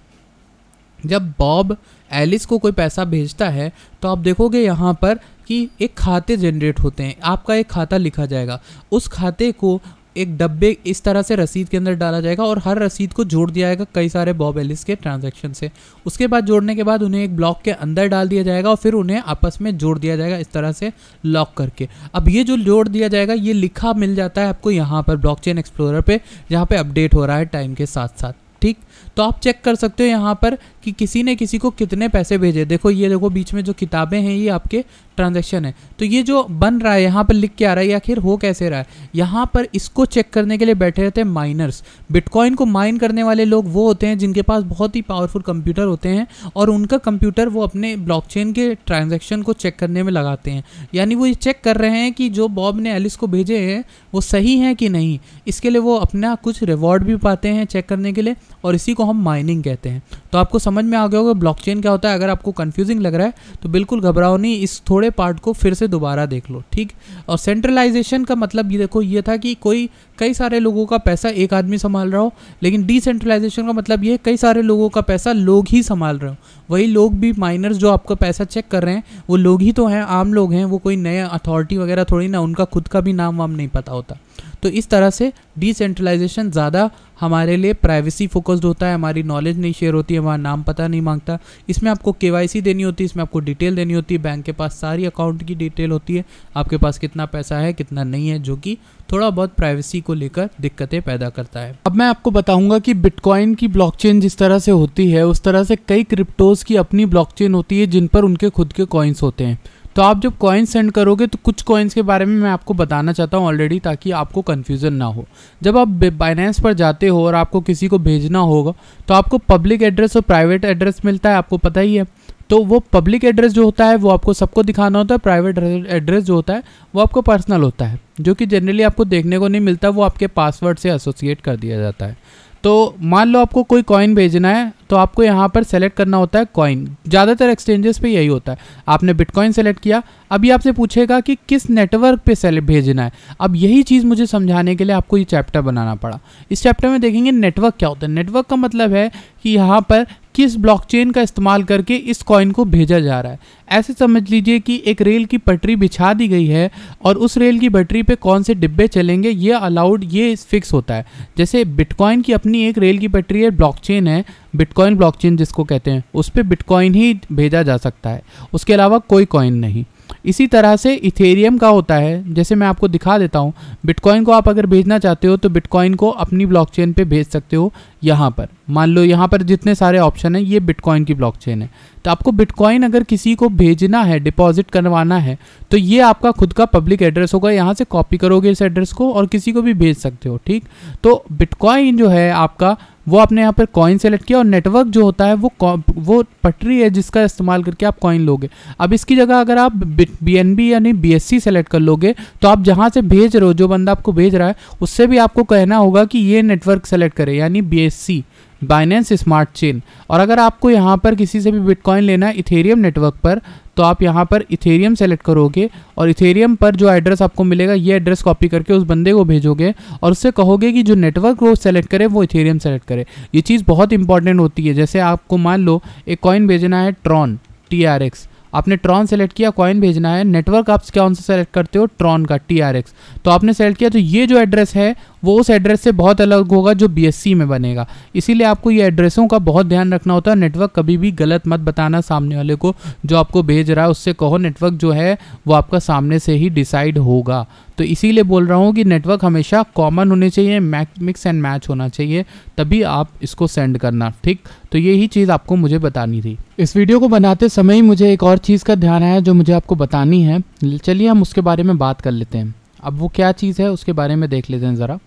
जब बॉब एलिस को कोई पैसा भेजता है तो आप देखोगे यहाँ पर कि एक खाते जनरेट होते हैं, आपका एक खाता लिखा जाएगा, उस खाते को एक डब्बे इस तरह से रसीद के अंदर डाला जाएगा और हर रसीद को जोड़ दिया जाएगा कई सारे बॉब एलिस के ट्रांजैक्शन से। उसके बाद जोड़ने के बाद उन्हें एक ब्लॉक के अंदर डाल दिया जाएगा और फिर उन्हें आपस में जोड़ दिया जाएगा इस तरह से लॉक करके। अब ये जो जोड़ दिया जाएगा ये लिखा मिल जाता है आपको यहाँ पर ब्लॉकचेन एक्सप्लोरर पे, जहाँ पे अपडेट हो रहा है टाइम के साथ साथ। ठीक, तो आप चेक कर सकते हो यहाँ पर कि किसी ने किसी को कितने पैसे भेजे। देखो ये देखो बीच में जो किताबें हैं ये आपके ट्रांजैक्शन है। तो ये जो बन रहा है यहाँ पर लिख के आ रहा है, आखिर हो कैसे रहा है, यहाँ पर इसको चेक करने के लिए बैठे रहते हैं माइनर्स। बिटकॉइन को माइन करने वाले लोग वो होते हैं जिनके पास बहुत ही पावरफुल कंप्यूटर होते हैं और उनका कंप्यूटर वो अपने ब्लॉकचेन के ट्रांजैक्शन को चेक करने में लगाते हैं। यानी वो ये चेक कर रहे हैं कि जो बॉब ने एलिस को भेजे हैं वो सही हैं कि नहीं, इसके लिए वो अपना कुछ रिवॉर्ड भी पाते हैं चेक करने के लिए, और इसी को हम माइनिंग कहते हैं। तो आपको समझ में आ गया होगा ब्लॉकचेन क्या होता है। अगर आपको कंफ्यूजिंग लग रहा है तो बिल्कुल घबराओ नहीं, इस थोड़े पार्ट को फिर से दोबारा देख लो। ठीक, और सेंट्रलाइजेशन का मतलब ये देखो ये था कि कोई कई सारे लोगों का पैसा एक आदमी संभाल रहा हो, लेकिन डिसेंट्रलाइजेशन का मतलब ये कई सारे लोगों का पैसा लोग ही संभाल रहे हो। वही लोग भी माइनर्स जो आपका पैसा चेक कर रहे हैं वो लोग ही तो हैं, आम लोग हैं, वो कोई नए अथॉरिटी वगैरह थोड़ी ना, उनका खुद का भी नाम वाम नहीं पता होता। तो इस तरह से डिसेंट्रलाइजेशन ज़्यादा हमारे लिए प्राइवेसी फोकस्ड होता है, हमारी नॉलेज नहीं शेयर होती है, हमारा नाम पता नहीं मांगता। इसमें आपको KYC देनी होती है, इसमें आपको डिटेल देनी होती है, बैंक के पास सारी अकाउंट की डिटेल होती है, आपके पास कितना पैसा है कितना नहीं है, जो कि थोड़ा बहुत प्राइवेसी को लेकर दिक्कतें पैदा करता है। अब मैं आपको बताऊंगा कि बिटकॉइन की ब्लॉकचेन जिस तरह से होती है उस तरह से कई क्रिप्टोज़ की अपनी ब्लॉकचेन होती है जिन पर उनके खुद के कॉइन्स होते हैं। तो आप जब कॉइन सेंड करोगे तो कुछ कॉइन्स के बारे में मैं आपको बताना चाहता हूँ ऑलरेडी, ताकि आपको कन्फ्यूज़न ना हो। जब आप बाइनेंस पर जाते हो और आपको किसी को भेजना होगा तो आपको पब्लिक एड्रेस और प्राइवेट एड्रेस मिलता है, आपको पता ही है। तो वो पब्लिक एड्रेस जो होता है वो आपको सबको दिखाना होता है, प्राइवेट एड्रेस जो होता है वो आपको पर्सनल होता है, जो कि जनरली आपको देखने को नहीं मिलता, वो आपके पासवर्ड से एसोसिएट कर दिया जाता है। तो मान लो आपको कोई कॉइन भेजना है तो आपको यहाँ पर सेलेक्ट करना होता है कॉइन, ज़्यादातर एक्सचेंजेस पे यही होता है। आपने बिटकॉइन सेलेक्ट किया, अभी आपसे पूछेगा कि किस नेटवर्क पे भेजना है। अब यही चीज़ मुझे समझाने के लिए आपको ये चैप्टर बनाना पड़ा। इस चैप्टर में देखेंगे नेटवर्क क्या होता है। नेटवर्क का मतलब है कि यहाँ पर किस ब्लॉकचेन का इस्तेमाल करके इस कॉइन को भेजा जा रहा है। ऐसे समझ लीजिए कि एक रेल की पटरी बिछा दी गई है और उस रेल की पटरी पे कौन से डिब्बे चलेंगे ये अलाउड, ये फिक्स होता है। जैसे बिटकॉइन की अपनी एक रेल की पटरी है, ब्लॉकचेन है, बिटकॉइन ब्लॉकचेन जिसको कहते हैं, उस पर बिटकॉइन ही भेजा जा सकता है, उसके अलावा कोई कॉइन नहीं। इसी तरह से इथेरियम का होता है, जैसे मैं आपको दिखा देता हूँ। बिटकॉइन को आप अगर भेजना चाहते हो तो बिटकॉइन को अपनी ब्लॉकचेन पे भेज सकते हो। यहाँ पर मान लो यहाँ पर जितने सारे ऑप्शन हैं ये बिटकॉइन की ब्लॉकचेन है। तो आपको बिटकॉइन अगर किसी को भेजना है, डिपॉजिट करवाना है, तो ये आपका खुद का पब्लिक एड्रेस होगा। यहाँ से कॉपी करोगे इस एड्रेस को और किसी को भी भेज सकते हो, ठीक। तो बिटकॉइन जो है आपका, वो आपने यहाँ पर कॉइन सेलेक्ट किया और नेटवर्क जो होता है वो पटरी है जिसका इस्तेमाल करके आप कॉइन लोगे। अब इसकी जगह अगर आप BNB यानी BSC सेलेक्ट कर लोगे तो आप जहाँ से भेज रहे हो, जो बंदा आपको भेज रहा है उससे भी आपको कहना होगा कि ये नेटवर्क सेलेक्ट करे, यानी BSC बाइनेंस स्मार्ट चेन। और अगर आपको यहाँ पर किसी से भी बिटकॉइन लेना है इथेरियम नेटवर्क पर, तो आप यहाँ पर इथेरियम सेलेक्ट करोगे और इथेरियम पर जो एड्रेस आपको मिलेगा ये एड्रेस कॉपी करके उस बंदे को भेजोगे और उससे कहोगे कि जो नेटवर्क वो सेलेक्ट करे वो इथेरियम सेलेक्ट करे। ये चीज़ बहुत इंपॉर्टेंट होती है। जैसे आपको मान लो एक कॉइन भेजना है ट्रॉन, TRX, आपने ट्रॉन सेलेक्ट किया, कॉइन भेजना है, नेटवर्क आप कौन से सेलेक्ट करते हो, ट्रॉन का TRX, तो आपने सेलेक्ट किया। तो ये जो एड्रेस है वो उस एड्रेस से बहुत अलग होगा जो BSC में बनेगा। इसीलिए आपको ये एड्रेसों का बहुत ध्यान रखना होता है। नेटवर्क कभी भी गलत मत बताना सामने वाले को, जो आपको भेज रहा है उससे कहो नेटवर्क जो है वो आपका सामने से ही डिसाइड होगा। तो इसीलिए बोल रहा हूँ कि नेटवर्क हमेशा कॉमन होने चाहिए, मिक्स एंड मैच होना चाहिए, तभी आप इसको सेंड करना, ठीक। तो यही चीज़ आपको मुझे बतानी थी। इस वीडियो को बनाते समय ही मुझे एक और चीज़ का ध्यान आया जो मुझे आपको बतानी है। चलिए हम उसके बारे में बात कर लेते हैं। अब वो क्या चीज़ है उसके बारे में देख लेते हैं ज़रा।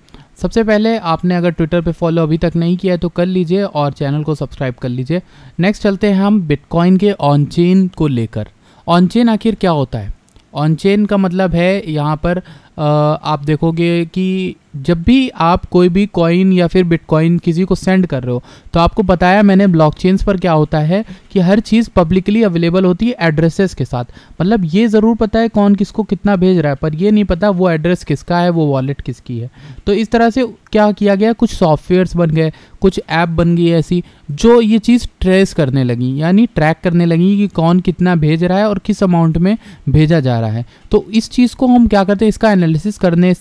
सबसे पहले आपने अगर ट्विटर पे फॉलो अभी तक नहीं किया है तो कर लीजिए और चैनल को सब्सक्राइब कर लीजिए। नेक्स्ट चलते हैं हम बिटकॉइन के ऑन चेन को लेकर। ऑन चेन आखिर क्या होता है? ऑन चेन का मतलब है यहाँ पर आप देखोगे कि जब भी आप कोई भी कॉइन या फिर बिटकॉइन किसी को सेंड कर रहे हो तो आपको बताया मैंने ब्लॉकचेन्स पर क्या होता है कि हर चीज़ पब्लिकली अवेलेबल होती है एड्रेसेस के साथ। मतलब ये ज़रूर पता है कौन किसको कितना भेज रहा है, पर ये नहीं पता वो एड्रेस किसका है, वो वॉलेट किसकी है। तो इस तरह से क्या किया गया, कुछ सॉफ्टवेयर्स बन गए, कुछ ऐप बन गई ऐसी जो ये चीज़ ट्रेस करने लगी, यानी ट्रैक करने लगी कि कौन कितना भेज रहा है और किस अमाउंट में भेजा जा रहा है। तो इस चीज़ को हम क्या करते हैं, इसका एनालिसिस करने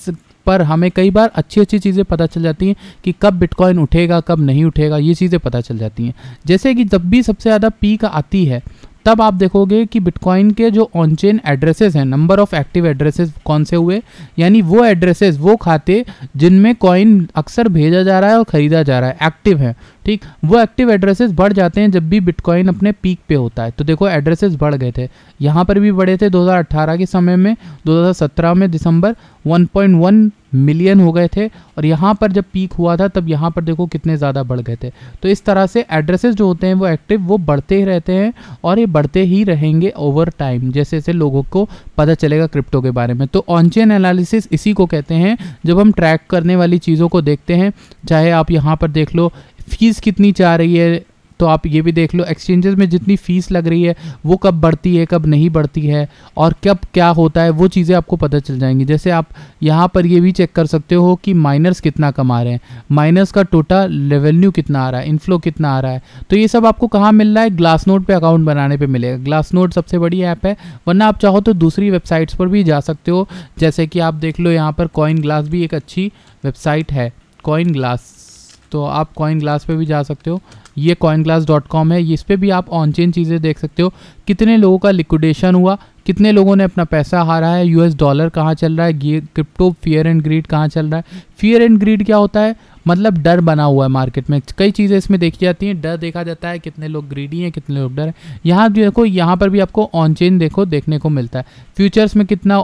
पर हमें कई बार अच्छी अच्छी चीज़ें पता चल जाती हैं कि कब बिटकॉइन उठेगा कब नहीं उठेगा, ये चीज़ें पता चल जाती हैं। जैसे कि जब भी सबसे ज़्यादा पीक आती है तब आप देखोगे कि बिटकॉइन के जो ऑनचेन एड्रेसेस हैं, नंबर ऑफ एक्टिव एड्रेसेस कौन से हुए, यानी वो एड्रेसेस, वो खाते जिनमें कॉइन अक्सर भेजा जा रहा है और ख़रीदा जा रहा है, एक्टिव हैं, ठीक। वो एक्टिव एड्रेसेस बढ़ जाते हैं जब भी बिटकॉइन अपने पीक पे होता है। तो देखो एड्रेसेस बढ़ गए थे, यहाँ पर भी बढ़े थे 2018 के समय में, 2017 में दिसंबर 1.1 मिलियन हो गए थे और यहाँ पर जब पीक हुआ था तब यहाँ पर देखो कितने ज़्यादा बढ़ गए थे। तो इस तरह से एड्रेसेस जो होते हैं वो एक्टिव, वो बढ़ते ही रहते हैं और ये बढ़ते ही रहेंगे ओवर टाइम, जैसे जैसे लोगों को पता चलेगा क्रिप्टो के बारे में। तो ऑनचेन एनालिसिस इसी को कहते हैं, जब हम ट्रैक करने वाली चीज़ों को देखते हैं। चाहे आप यहाँ पर देख लो फीस कितनी चाह रही है, तो आप ये भी देख लो एक्सचेंजेस में जितनी फीस लग रही है वो कब बढ़ती है कब नहीं बढ़ती है और कब क्या होता है, वो चीज़ें आपको पता चल जाएंगी। जैसे आप यहाँ पर ये भी चेक कर सकते हो कि माइनर्स कितना कमा रहे हैं, माइनर्स का टोटल रेवेन्यू कितना आ रहा है, इनफ्लो कितना आ रहा है। तो ये सब आपको कहाँ मिल रहा है, ग्लासनोड पे अकाउंट बनाने पर मिलेगा। ग्लासनोड सबसे बड़ी ऐप है, वरना आप चाहो तो दूसरी वेबसाइट्स पर भी जा सकते हो। जैसे कि आप देख लो यहाँ पर कॉइन ग्लास भी एक अच्छी वेबसाइट है, कॉइन ग्लास, तो आप कॉइन ग्लास पे भी जा सकते हो। ये coinglass.com है, इस पे भी आप ऑनचेन चीज़ें देख सकते हो, कितने लोगों का लिक्विडेशन हुआ, कितने लोगों ने अपना पैसा हारा है, US डॉलर कहाँ चल रहा है, क्रिप्टो फियर एंड ग्रीड कहाँ चल रहा है। फियर एंड ग्रीड क्या होता है, मतलब डर बना हुआ है मार्केट में। कई चीज़ें इसमें देखी जाती हैं, डर देखा जाता है, कितने लोग ग्रीडी हैं, कितने लोग डर हैं। यहाँ देखो, यहाँ पर भी आपको ऑन चेन देखो देखने को मिलता है, फ्यूचर्स में कितना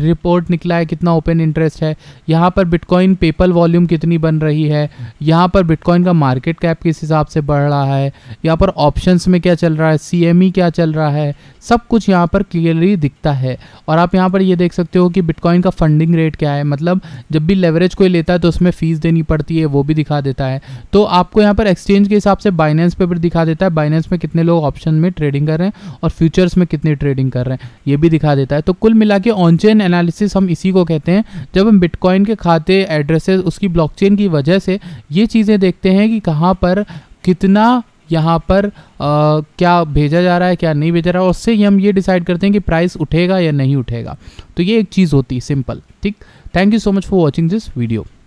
रिपोर्ट निकला है, कितना ओपन इंटरेस्ट है, यहाँ पर बिटकॉइन पेपल वॉल्यूम कितनी बन रही है, यहाँ पर बिटकॉइन का मार्केट कैप किस हिसाब से बढ़ रहा है, यहाँ पर ऑप्शंस में क्या चल रहा है, CME क्या चल रहा है, सब कुछ यहाँ पर क्लियरली दिखता है। और आप यहाँ पर ये देख सकते हो कि बिटकॉइन का फंडिंग रेट क्या है, मतलब जब भी लेवरेज कोई लेता है तो उसमें फीस देनी पड़ती है, वो भी दिखा देता है। तो आपको यहाँ पर एक्सचेंज के हिसाब से बाइनेंस पे भी दिखा देता है, बाइनेंस में कितने लोग ऑप्शन में ट्रेडिंग कर रहे हैं और फ्यूचर्स में कितनी ट्रेडिंग कर रहे हैं, ये भी दिखा देता है। तो कुल मिला के ऑन चेन एनालिसिस हम इसी को कहते हैं, जब हम बिटकॉइन के खाते, एड्रेसेस, उसकी ब्लॉकचेन की वजह से ये चीज़ें देखते हैं कि कहाँ पर कितना, यहाँ पर क्या भेजा जा रहा है, क्या नहीं भेजा रहा है, उससे हम ये डिसाइड करते हैं कि प्राइस उठेगा या नहीं उठेगा। तो ये एक चीज़ होती है, सिंपल। ठीक, thank you so much for watching this video.